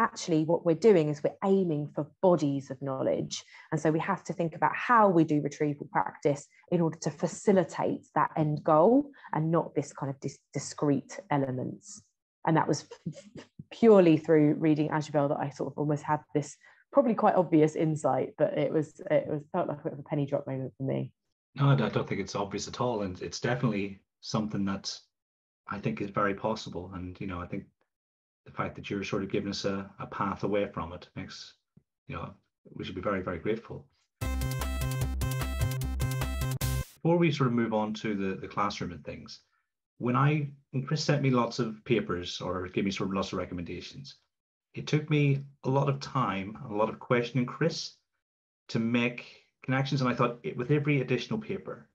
Actually, what we're doing is we're aiming for bodies of knowledge. And so we have to think about how we do retrieval practice in order to facilitate that end goal and not this kind of discrete elements. And that was purely through reading Ausubel that I sort of almost had this probably quite obvious insight, but it felt like a bit of a penny drop moment for me. No, I don't think it's obvious at all. And it's definitely something that I think is very possible. And, you know, I think the fact that you're sort of giving us a path away from it makes, you know, we should be very, very grateful. Before we sort of move on to the classroom and things, when Chris sent me lots of papers or gave me sort of lots of recommendations, it took me a lot of time, a lot of questioning Chris to make connections. And I thought with every additional paper,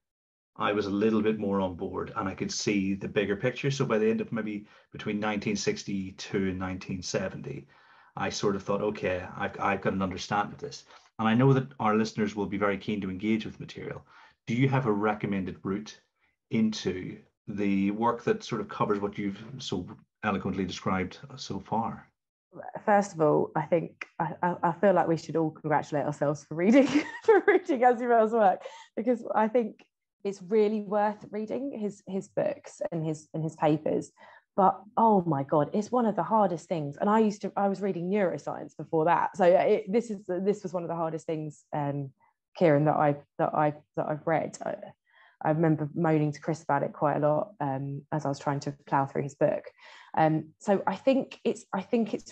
I was a little bit more on board and I could see the bigger picture. So by the end of maybe between 1962 and 1970, I sort of thought, okay, I've got an understanding of this. And I know that our listeners will be very keen to engage with material. Do you have a recommended route into the work that sort of covers what you've so eloquently described so far? First of all, I think I feel like we should all congratulate ourselves for reading Ausubel's work, because I think it's really worth reading his books and his papers. But oh my God, it's one of the hardest things. And I was reading neuroscience before that, so this was one of the hardest things, Kieran, that I've read. I remember moaning to Chris about it quite a lot as I was trying to plough through his book. So I think it's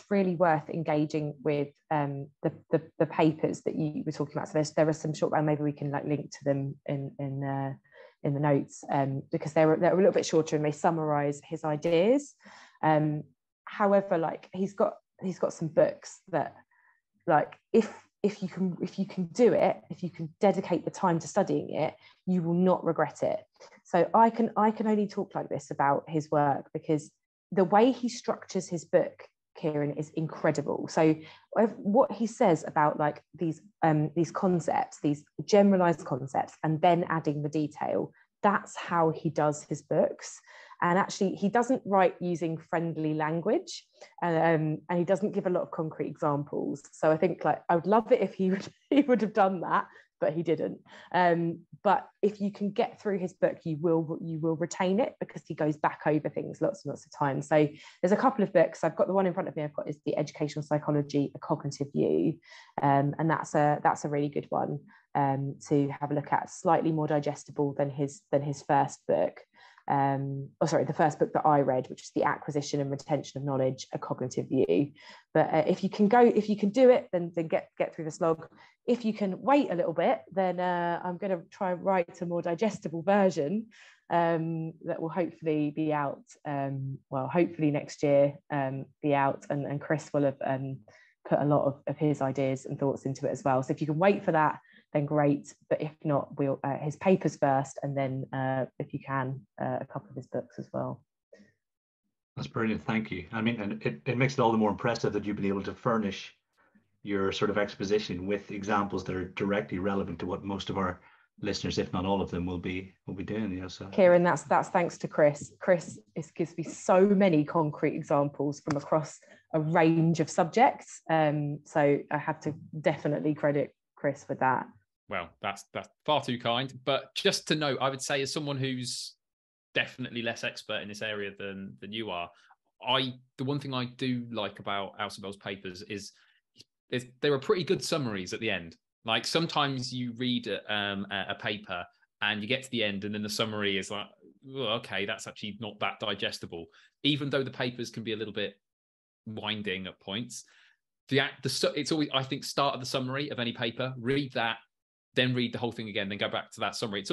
really worth engaging with the papers that you were talking about. So there are some short, and maybe we can like link to them in the notes, because they're a little bit shorter and they summarise his ideas. However, like he's got some books that like if you can do it, if you can dedicate the time to studying it, you will not regret it. So I can only talk like this about his work because the way he structures his book, Kieran, is incredible. So what he says about like these concepts, these generalized concepts, and then adding the detail, that's how he does his books. And actually, he doesn't write using friendly language, and he doesn't give a lot of concrete examples. So I think like I would love it if he would have done that, but he didn't. But if you can get through his book, you will retain it because he goes back over things lots and lots of times. So there's a couple of books. I've got the one in front of me. I've got is The Educational Psychology: A Cognitive View, and that's a really good one to have a look at. Slightly more digestible than his first book. The first book that I read, which is The Acquisition and Retention of Knowledge: A Cognitive View. But if you can do it, then get through the slog. If you can wait a little bit, then I'm going to try and write a more digestible version that will hopefully be out. Hopefully next year be out, and Chris will have put a lot of his ideas and thoughts into it as well. So if you can wait for that, then great. But if not, we'll his papers first, and then if you can, a couple of his books as well. That's brilliant. Thank you. I mean, and it makes it all the more impressive that you've been able to furnish your sort of exposition with examples that are directly relevant to what most of our listeners, if not all of them, will be doing, you know. So Kieran, that's thanks to Chris. Chris gives me so many concrete examples from across a range of subjects. So I have to definitely credit Chris with that. Well, that's far too kind. But just to note, I would say, as someone who's definitely less expert in this area than you are, the one thing I do like about Ausubel's papers is there are pretty good summaries at the end. Like, sometimes you read a paper and you get to the end and then the summary is like, oh, okay, that's actually not that digestible, even though the papers can be a little bit winding at points. It's always, I think, start of the summary of any paper, read that, then read the whole thing again, then go back to that summary. It's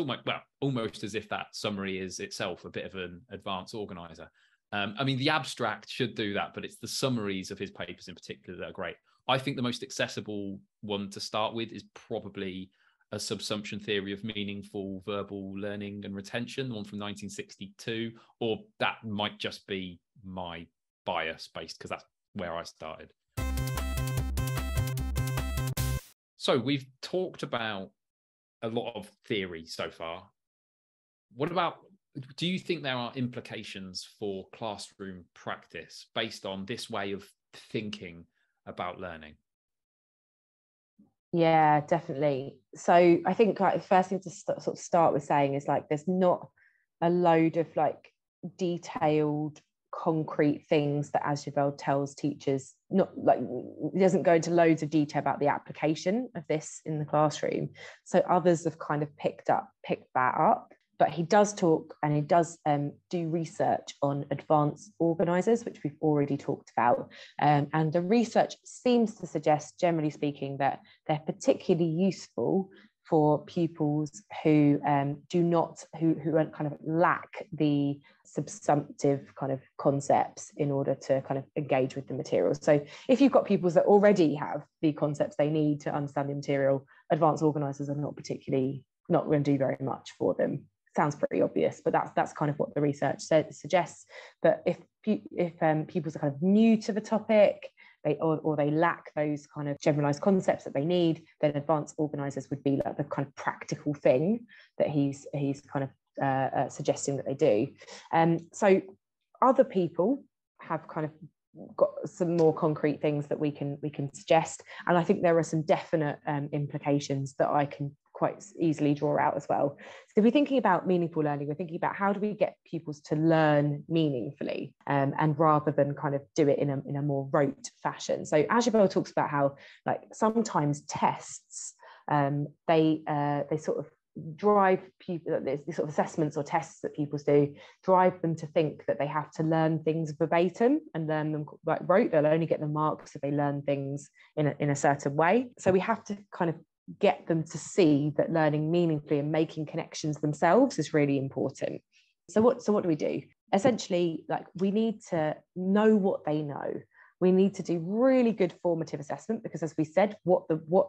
almost as if that summary is itself a bit of an advanced organizer. I mean, the abstract should do that, but it's the summaries of his papers in particular that are great. I think the most accessible one to start with is probably A Subsumption Theory of Meaningful Verbal Learning and Retention, the one from 1962, or that might just be my bias based, because that's where I started. So we've talked about a lot of theory so far. What about, do you think there are implications for classroom practice based on this way of thinking about learning? Yeah, definitely. So I think, like, the first thing to sort of start with saying is, like, there's not a load of, like, detailed concrete things that Ausubel tells teachers. Not like, it doesn't go into loads of detail about the application of this in the classroom, so others have kind of picked that up. But he does talk, and he does do research on advanced organisers, which we've already talked about. And the research seems to suggest, generally speaking, that they're particularly useful for pupils who who kind of lack the subsumptive kind of concepts in order to kind of engage with the material. So if you've got pupils that already have the concepts they need to understand the material, advanced organisers are not going to do very much for them. Sounds pretty obvious, but that's kind of what the research suggests. That if pupils are kind of new to the topic, they lack those kind of generalized concepts that they need, then advanced organisers would be like the kind of practical thing that he's kind of suggesting that they do. So other people have kind of got some more concrete things that we can suggest, and I think there are some definite implications that I can quite easily draw out as well. So if we're thinking about meaningful learning, we're thinking about how do we get pupils to learn meaningfully, and rather than kind of do it in a more rote fashion. So Ausubel talks about how, like, sometimes tests, they sort of drive people, these sort of assessments or tests that pupils do drive them to think that they have to learn things verbatim and learn them like rote. They'll only get the marks if they learn things in a certain way. So we have to kind of get them to see that learning meaningfully and making connections themselves is really important. So what do we do? Essentially, like, we need to know what they know. We need to do really good formative assessment, because, as we said, what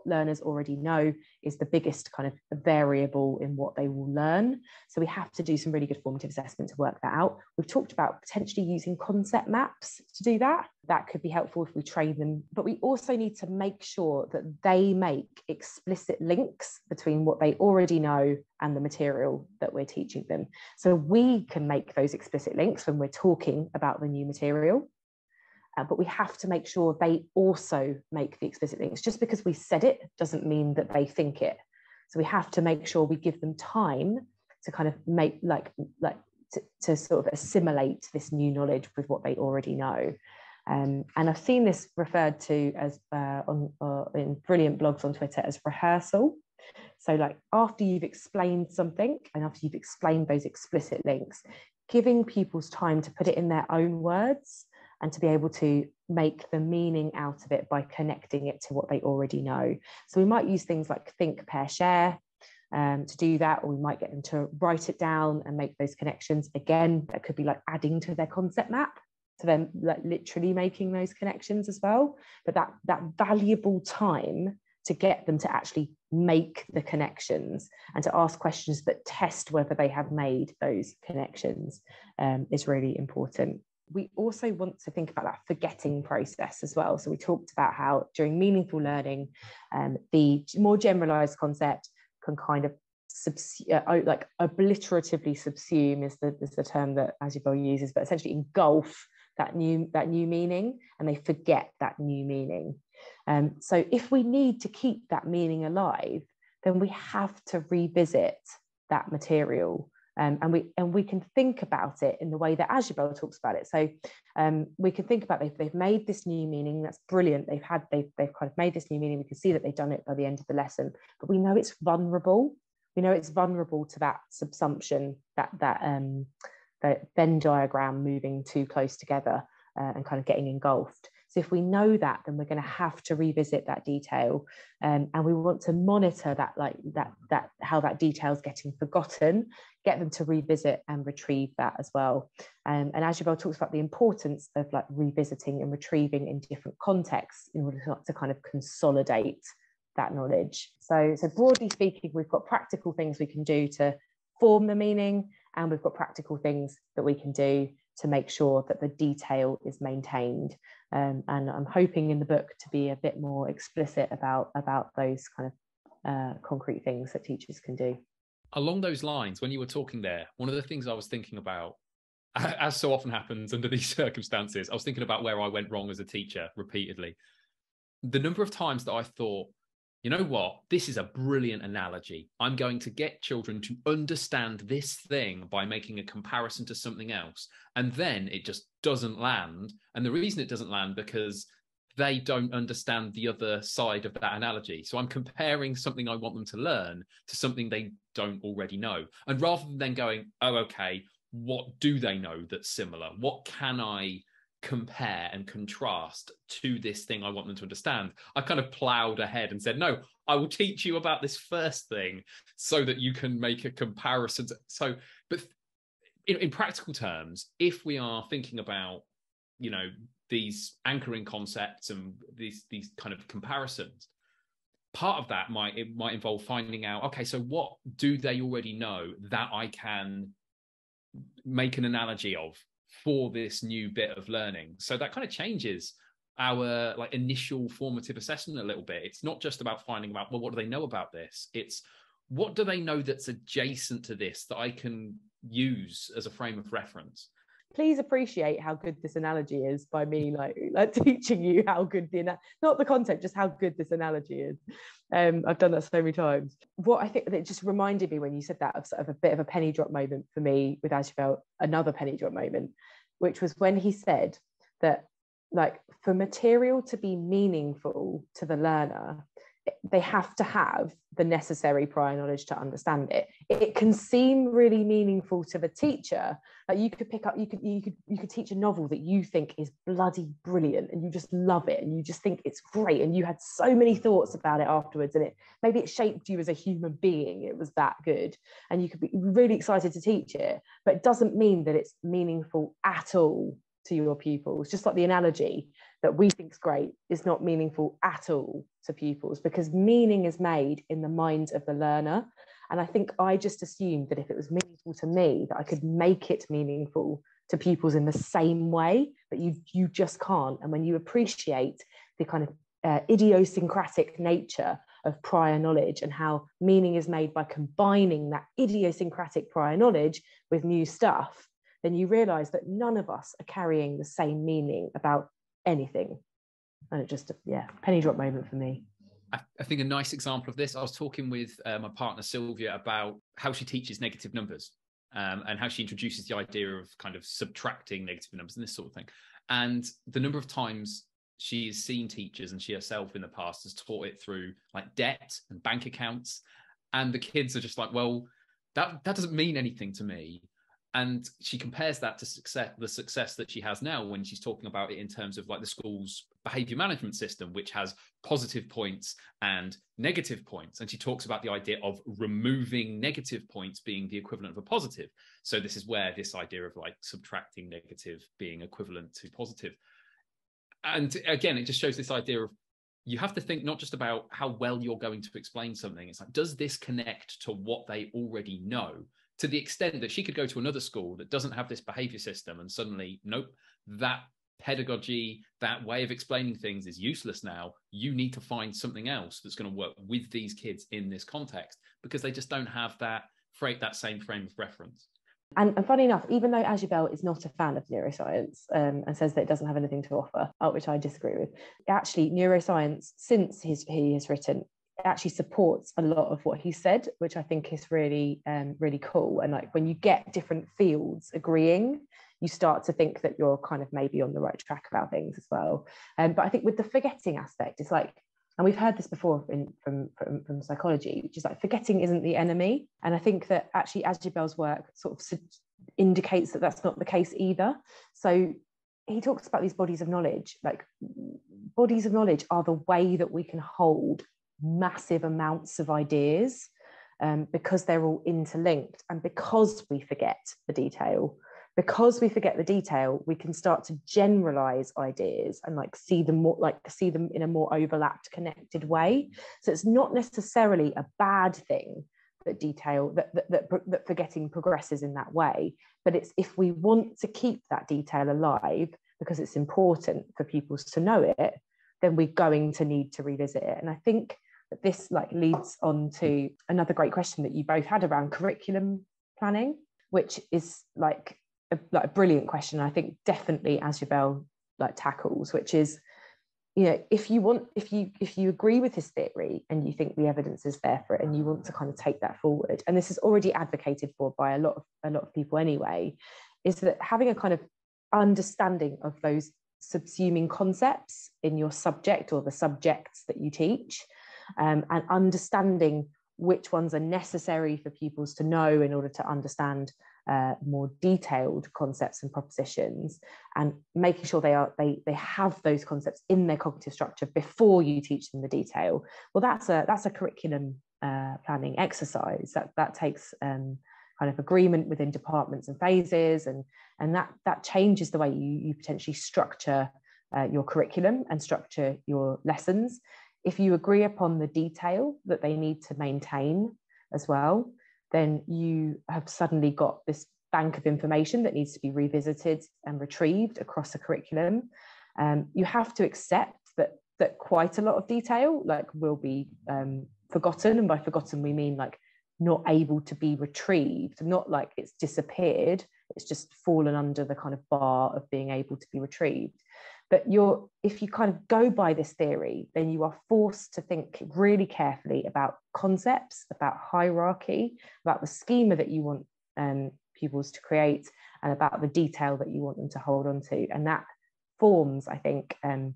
learners already know is the biggest kind of variable in what they will learn. So we have to do some really good formative assessment to work that out. We've talked about potentially using concept maps to do that. That could be helpful if we train them. But we also need to make sure that they make explicit links between what they already know and the material that we're teaching them. So we can make those explicit links when we're talking about the new material. But we have to make sure they also make the explicit links. Just because we said it doesn't mean that they think it. So we have to make sure we give them time to kind of make, like to sort of assimilate this new knowledge with what they already know. And I've seen this referred to as in brilliant blogs on Twitter as rehearsal. So, like, after you've explained something and after you've explained those explicit links, giving pupils time to put it in their own words, and to be able to make the meaning out of it by connecting it to what they already know. So we might use things like think, pair, share to do that, or we might get them to write it down and make those connections. Again, that could be like adding to their concept map, to them like literally making those connections as well. But that valuable time to get them to actually make the connections and to ask questions that test whether they have made those connections is really important. We also want to think about that forgetting process as well. So we talked about how during meaningful learning, the more generalized concept can kind of obliteratively subsume is the term that Ausubel uses, but essentially engulf that new meaning, and they forget that new meaning. So if we need to keep that meaning alive, then we have to revisit that material, and we can think about it in the way that Ausubel talks about it. So we can think about they've made this new meaning. That's brilliant. They've kind of made this new meaning. We can see that they've done it by the end of the lesson, but we know it's vulnerable. We know it's vulnerable to that subsumption, that Venn diagram moving too close together and kind of getting engulfed. So if we know that, then we're going to have to revisit that detail, and we want to monitor that how that detail is getting forgotten, get them to revisit and retrieve that as well. And Ausubel talks about the importance of revisiting and retrieving in different contexts in order to kind of consolidate that knowledge. So broadly speaking, we've got practical things we can do to form the meaning, and we've got practical things that we can do to make sure that the detail is maintained. And I'm hoping in the book to be a bit more explicit about those kind of concrete things that teachers can do. Along those lines, when you were talking there, one of the things I was thinking about, as so often happens under these circumstances, I was thinking about where I went wrong as a teacher repeatedly. The number of times that I thought, you know what, this is a brilliant analogy. I'm going to get children to understand this thing by making a comparison to something else. And then it just doesn't land. And the reason it doesn't land because they don't understand the other side of that analogy. So I'm comparing something I want them to learn to something they don't already know. And rather than going, oh, okay, what do they know that's similar? What can I compare and contrast to this thing I want them to understand? I kind of plowed ahead and said, no, I will teach you about this first thing so that you can make a comparison. So, but in practical terms, if we are thinking about, you know, these anchoring concepts and these kind of comparisons, part of that might involve finding out, okay, so what do they already know that I can make an analogy of for this new bit of learning? So that kind of changes our initial formative assessment a little bit. It's not just about finding out, well, what do they know about this? It's what do they know that's adjacent to this that I can use as a frame of reference? Please appreciate how good this analogy is by me like teaching you how good not the concept, just how good this analogy is. I've done that so many times. What I think that just reminded me when you said that of sort of a bit of a penny drop moment for me with Ausubel, another penny drop moment, which was when he said that for material to be meaningful to the learner, they have to have the necessary prior knowledge to understand it. It can seem really meaningful to the teacher. You could pick up, you could teach a novel that you think is bloody brilliant, and you just love it, and you just think it's great, and you had so many thoughts about it afterwards, and maybe it shaped you as a human being. It was that good, and you could be really excited to teach it, but it doesn't mean that it's meaningful at all to your pupils. Just like the analogy that we think is great is not meaningful at all to pupils, because meaning is made in the mind of the learner. And I think I just assumed that if it was meaningful to me, that I could make it meaningful to pupils in the same way, but you just can't. And when you appreciate the kind of idiosyncratic nature of prior knowledge and how meaning is made by combining that idiosyncratic prior knowledge with new stuff, then you realise that none of us are carrying the same meaning about anything. And it just, penny drop moment for me. I think a nice example of this, I was talking with my partner Sylvia about how she teaches negative numbers and how she introduces the idea of kind of subtracting negative numbers and this sort of thing. And the number of times she has seen teachers, and she herself in the past has taught it through debt and bank accounts. And the kids are just like, well, that doesn't mean anything to me. And she compares that to the success that she has now when she's talking about it in terms of the school's behaviour management system, which has positive points and negative points. And she talks about the idea of removing negative points being the equivalent of a positive. So this is where this idea of subtracting negative being equivalent to positive. And again, it just shows this idea of you have to think not just about how well you're going to explain something. It's does this connect to what they already know? To the extent that she could go to another school that doesn't have this behaviour system and suddenly, nope, that pedagogy, that way of explaining things is useless now. You need to find something else that's going to work with these kids in this context, because they just don't have that same frame of reference. And funny enough, even though Ausubel is not a fan of neuroscience and says that it doesn't have anything to offer, which I disagree with, actually neuroscience, since he has written, actually supports a lot of what he said, which I think is really, really cool. And like when you get different fields agreeing, you start to think that you're kind of maybe on the right track about things as well. But I think with the forgetting aspect, it's like, and we've heard this before from psychology, which is like forgetting isn't the enemy. And I think that actually Ausubel's work sort of indicates that that's not the case either. So he talks about these bodies of knowledge, like bodies of knowledge are the way that we can hold massive amounts of ideas because they're all interlinked. And because we forget the detail, we can start to generalize ideas and see them in a more overlapped, connected way. So it's not necessarily a bad thing that detail that forgetting progresses in that way, but it's if we want to keep that detail alive because it's important for pupils to know it, then we're going to need to revisit it. And I think that this leads on to another great question that you both had around curriculum planning, which is a brilliant question. I think definitely Ausubel tackles, which is, you know, if you agree with his theory and you think the evidence is there for it and you want to kind of take that forward, and this is already advocated for by a lot of people anyway, is that having a kind of understanding of those subsuming concepts in your subject or the subjects that you teach, and understanding which ones are necessary for pupils to know in order to understand more detailed concepts and propositions, and making sure they have those concepts in their cognitive structure before you teach them the detail. Well, that's a curriculum planning exercise that takes kind of agreement within departments and phases, and that changes the way you potentially structure your curriculum and structure your lessons. If you agree upon the detail that they need to maintain as well, then you have suddenly got this bank of information that needs to be revisited and retrieved across a curriculum. You have to accept that quite a lot of detail will be forgotten, and by forgotten we mean not able to be retrieved, not it's disappeared, it's just fallen under the kind of bar of being able to be retrieved. But if you kind of go by this theory, then you are forced to think really carefully about concepts, about hierarchy, about the schema that you want pupils to create, and about the detail that you want them to hold on to. And that forms, I think, the kind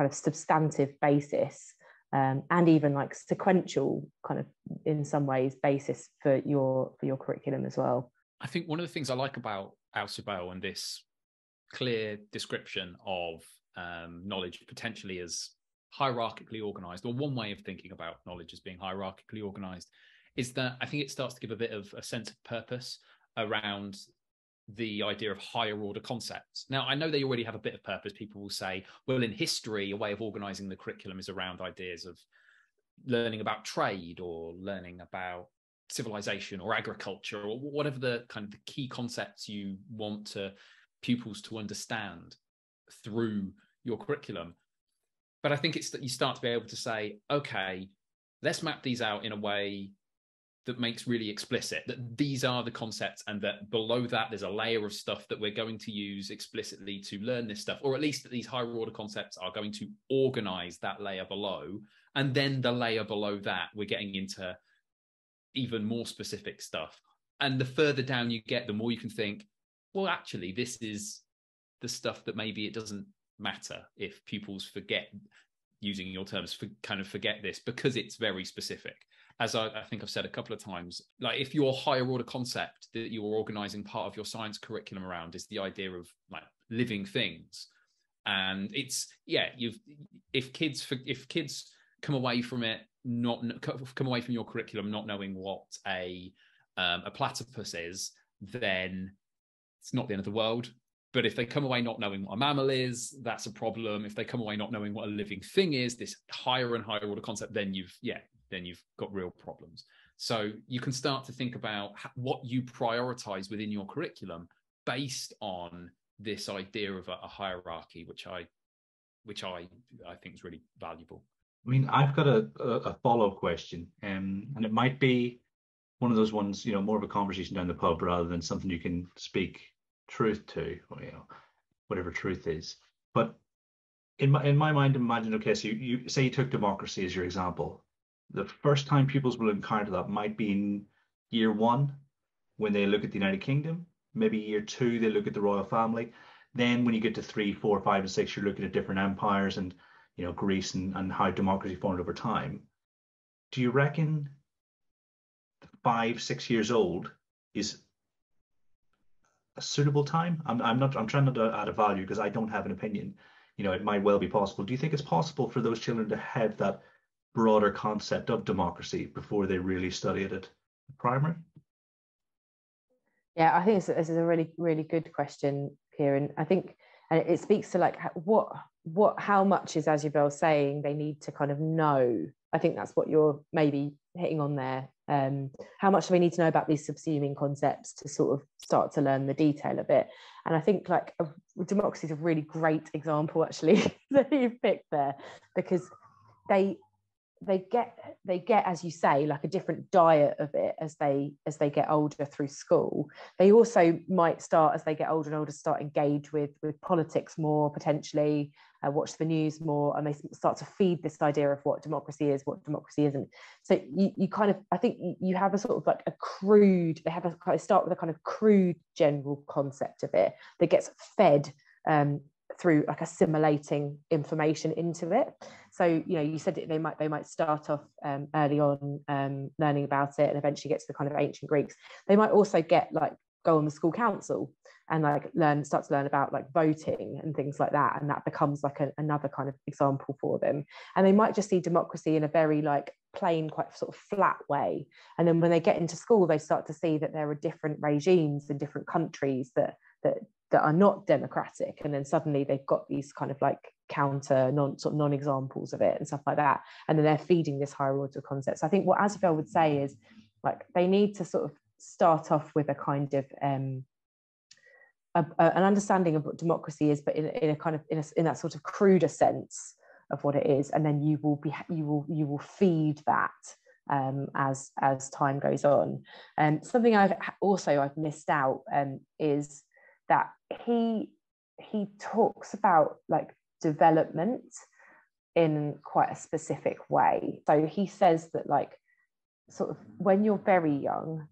of substantive basis and even sequential kind of, in some ways, basis for your curriculum as well. I think one of the things I like about Ausubel and this clear description of knowledge potentially as hierarchically organized, or one way of thinking about knowledge as being hierarchically organized, is that I think it starts to give a bit of a sense of purpose around the idea of higher order concepts. Now, I know they already have a bit of purpose. People will say, well, in history, a way of organizing the curriculum is around ideas of learning about trade or learning about civilization or agriculture or whatever the kind of the key concepts you want to pupils to understand through your curriculum. But I think it's that you start to be able to say, okay, let's map these out in a way that makes really explicit that these are the concepts, and that below that there's a layer of stuff that we're going to use explicitly to learn this stuff, or at least that these higher order concepts are going to organize that layer below, and then the layer below that we're getting into even more specific stuff. And the further down you get, the more you can think, well, actually, this is the stuff that maybe it doesn't matter if pupils forget, using your terms, for kind of forget this, because it's very specific. As I think I've said a couple of times, if your higher order concept that you're organizing part of your science curriculum around is the idea of living things, and it's, yeah, if kids come away from it, come away from your curriculum not knowing what a platypus is, then it's not the end of the world. But if they come away not knowing what a mammal is, that's a problem. If they come away not knowing what a living thing is, this higher and higher order concept, then you've got real problems. So you can start to think about what you prioritize within your curriculum based on this idea of a hierarchy, which I think is really valuable. I mean, I've got a follow-up question, and it might be one of those ones, you know, more of a conversation down the pub rather than something you can speak truth to, or, you know, whatever truth is. But in my mind, imagine, okay, so you say you took democracy as your example. The first time pupils will encounter that might be in year one, when they look at the United Kingdom. Maybe year two, they look at the royal family. Then when you get to 3, 4, 5, and 6, you're looking at different empires and, you know, Greece and how democracy formed over time. Do you reckon 5, 6 years old is a suitable time? I'm trying not to add a value because I don't have an opinion. You know, it might well be possible. Do you think it's possible for those children to have that broader concept of democracy before they really study it at primary? Yeah, I think this is a really, really good question here, and I think it speaks to like how much is Ausubel saying they need to kind of know. I think that's what you're maybe hitting on there. How much do we need to know about these subsuming concepts to sort of start to learn the detail of it? And I think like democracy is a really great example actually that you've picked there, because they get, as you say, like a different diet of it as they get older through school. They also might start, as they get older and older, start engage with politics more, potentially watch the news more, and they start to feed this idea of what democracy is, what democracy isn't. So you kind of, I think you have a sort of like a crude, they have a start with a kind of crude general concept of it that gets fed through like assimilating information into it. So, you know, you said that they might start off early on learning about it and eventually get to the kind of ancient Greeks. They might also get like go on the school council and like start to learn about like voting and things like that, and that becomes like another kind of example for them. And they might just see democracy in a very like plain, quite sort of flat way, and then when they get into school they start to see that there are different regimes in different countries that are not democratic, and then suddenly they've got these kind of like non examples of it and stuff like that, and then they're feeding this hierarchical concept. So I think what Ausubel would say is like they need to sort of start off with a kind of an understanding of what democracy is, but in that sort of cruder sense of what it is, and then you will feed that as time goes on. And something I've missed out is that he talks about like development in quite a specific way. So he says that like sort of when you're very young,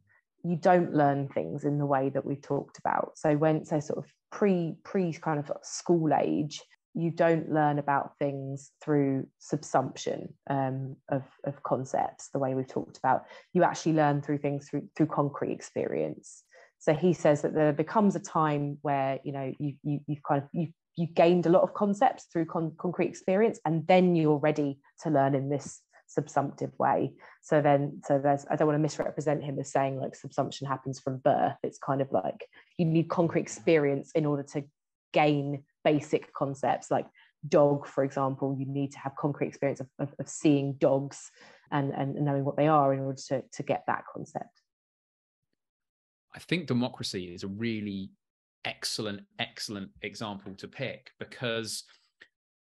you don't learn things in the way that we've talked about. So sort of pre kind of school age, you don't learn about things through subsumption of concepts the way we've talked about. You actually learn through things through concrete experience. So he says that there becomes a time where, you know, you gained a lot of concepts through concrete experience, and then you're ready to learn in this subsumptive way. I don't want to misrepresent him as saying like subsumption happens from birth. It's kind of like you need concrete experience in order to gain basic concepts like dog, for example. You need to have concrete experience of seeing dogs and knowing what they are in order to get that concept. I think democracy is a really excellent example to pick, because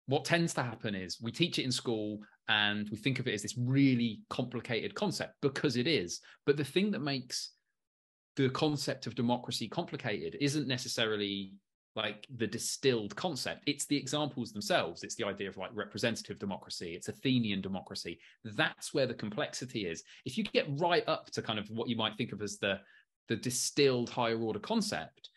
what tends to happen is we teach it in school and we think of it as this really complicated concept, because it is. But the thing that makes the concept of democracy complicated isn't necessarily like the distilled concept. It's the examples themselves. It's the idea of like representative democracy. It's Athenian democracy. That's where the complexity is. If you get right up to kind of what you might think of as the distilled higher order concept,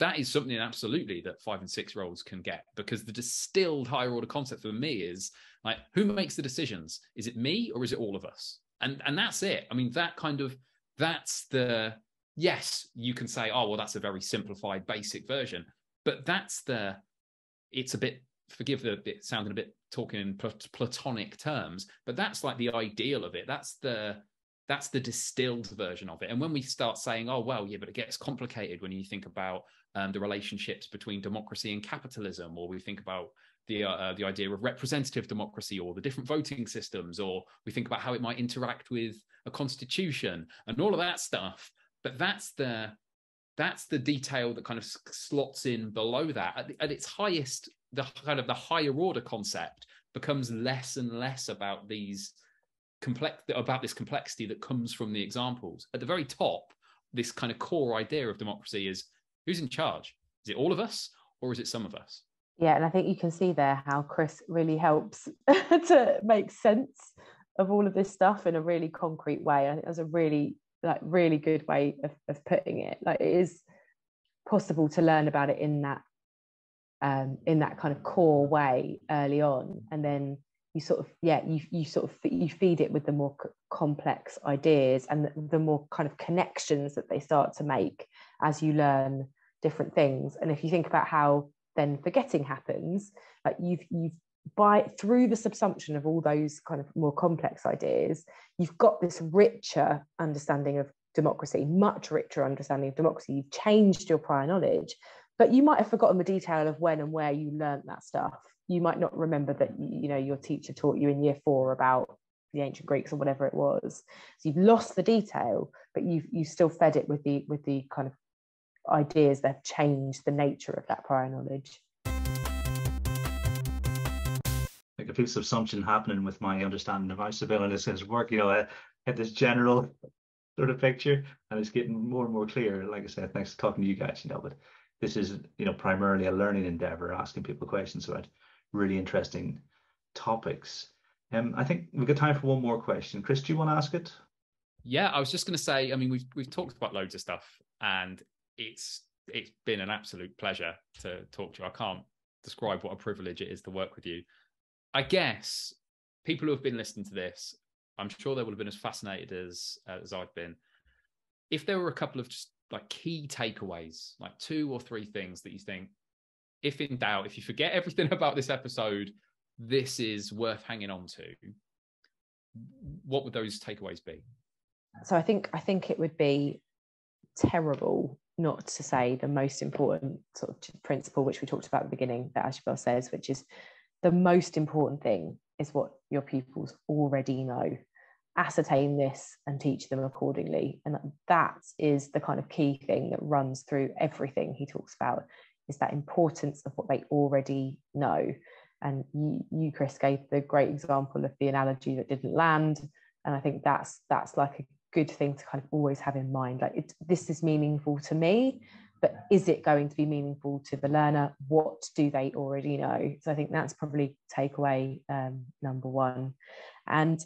that is something absolutely that 5 and 6 year olds can get, because the distilled higher order concept for me is like, who makes the decisions? Is it me or is it all of us? And that's it. I mean, yes, you can say, oh, well, that's a very simplified basic version, but it's a bit, forgive the bit sounding a bit talking in platonic terms, but that's like the ideal of it. That's the distilled version of it. And when we start saying, oh, well, yeah, but it gets complicated when you think about the relationships between democracy and capitalism, or we think about the idea of representative democracy or the different voting systems, or we think about how it might interact with a constitution and all of that stuff. But that's the That's the detail that kind of slots in below that. At its highest, the kind of the higher order concept becomes less and less about these about this complexity that comes from the examples. At the very top, this kind of core idea of democracy is, who's in charge? Is it all of us or is it some of us? Yeah, and I think you can see there how Chris really helps to make sense of all of this stuff in a really concrete way. I think that's a really good way of putting it. Like, it is possible to learn about it in that kind of core way early on, and then you sort of you feed it with the more complex ideas and the more kind of connections that they start to make as you learn different things. And if you think about how then forgetting happens, like you've by through the subsumption of all those kind of more complex ideas, you've got this richer understanding of democracy, much richer understanding of democracy. You've changed your prior knowledge, but you might have forgotten the detail of when and where you learnt that stuff. You might not remember that, you know, your teacher taught you in year 4 about the ancient Greeks or whatever it was. So you've lost the detail, but you've still fed it with the kind of ideas that have changed the nature of that prior knowledge. A big subsumption happening with my understanding of Ausubel and his work. You know, I had this general sort of picture, and it's getting more and more clear. Like I said, thanks for talking to you guys. You know, but this is, you know, primarily a learning endeavor, asking people questions about really interesting topics. I think we've got time for one more question. Chris, do you want to ask it? Yeah, I was just going to say, I mean, we've talked about loads of stuff, and it's been an absolute pleasure to talk to you. I can't describe what a privilege it is to work with you. I guess people who have been listening to this, I'm sure they will have been as fascinated as I've been. If there were a couple of just like key takeaways, like 2 or 3 things that you think, if in doubt, if you forget everything about this episode, this is worth hanging on to, what would those takeaways be? So I think it would be terrible not to say the most important sort of principle, which we talked about at the beginning, that Ausubel says, which is, the most important thing is what your pupils already know. Ascertain this and teach them accordingly. And that is the kind of key thing that runs through everything he talks about, is that importance of what they already know. And you, Chris, gave the great example of the analogy that didn't land. And I think that's like a good thing to kind of always have in mind. Like, this is meaningful to me, but is it going to be meaningful to the learner? What do they already know? So I think that's probably takeaway number 1. And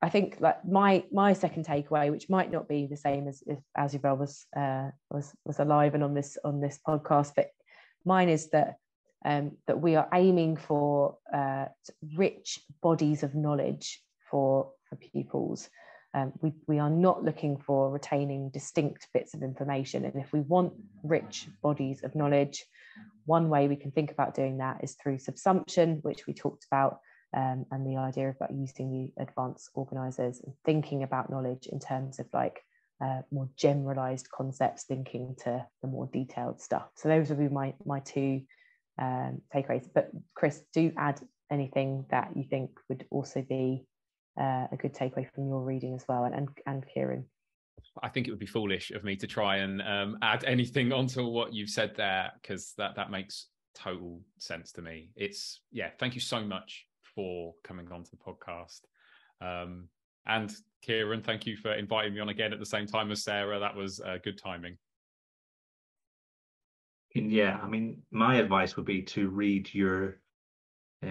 I think like my second takeaway, which might not be the same as if Ausubel was alive and on this podcast, but mine is that that we are aiming for rich bodies of knowledge for pupils. We are not looking for retaining distinct bits of information. And if we want rich bodies of knowledge, one way we can think about doing that is through subsumption, which we talked about, and the idea of about using the advanced organisers and thinking about knowledge in terms of like more generalised concepts, linking to the more detailed stuff. So those would be my 2 takeaways. But Chris, do add anything that you think would also be a good takeaway from your reading as well, and Kieran. I think it would be foolish of me to try and add anything onto what you've said there, because that makes total sense to me. It's, yeah, thank you so much for coming on to the podcast, and Kieran, thank you for inviting me on again at the same time as Sarah. That was good timing. Yeah, I mean, my advice would be to read your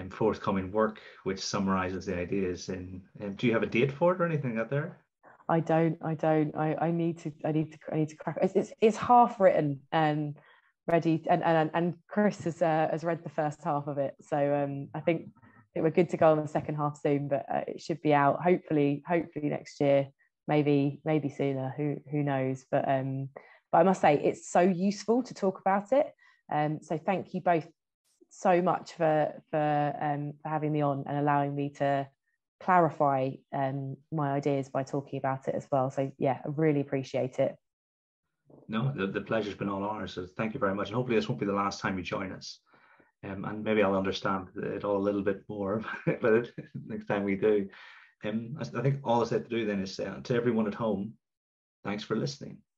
forthcoming work, which summarises the ideas. And do you have a date for it or anything out there? I don't. I need to crack. It's half written and ready. And Chris has read the first half of it, so I think we're good to go on the second half soon. But it should be out hopefully next year, maybe sooner. Who knows? But I must say it's so useful to talk about it. So thank you both so much for having me on and allowing me to clarify my ideas by talking about it as well. So yeah, I really appreciate it. No, the pleasure's been all ours, so thank you very much, and hopefully this won't be the last time you join us, and maybe I'll understand it all a little bit more but next time we do. I think all that's left to do then is to everyone at home, thanks for listening.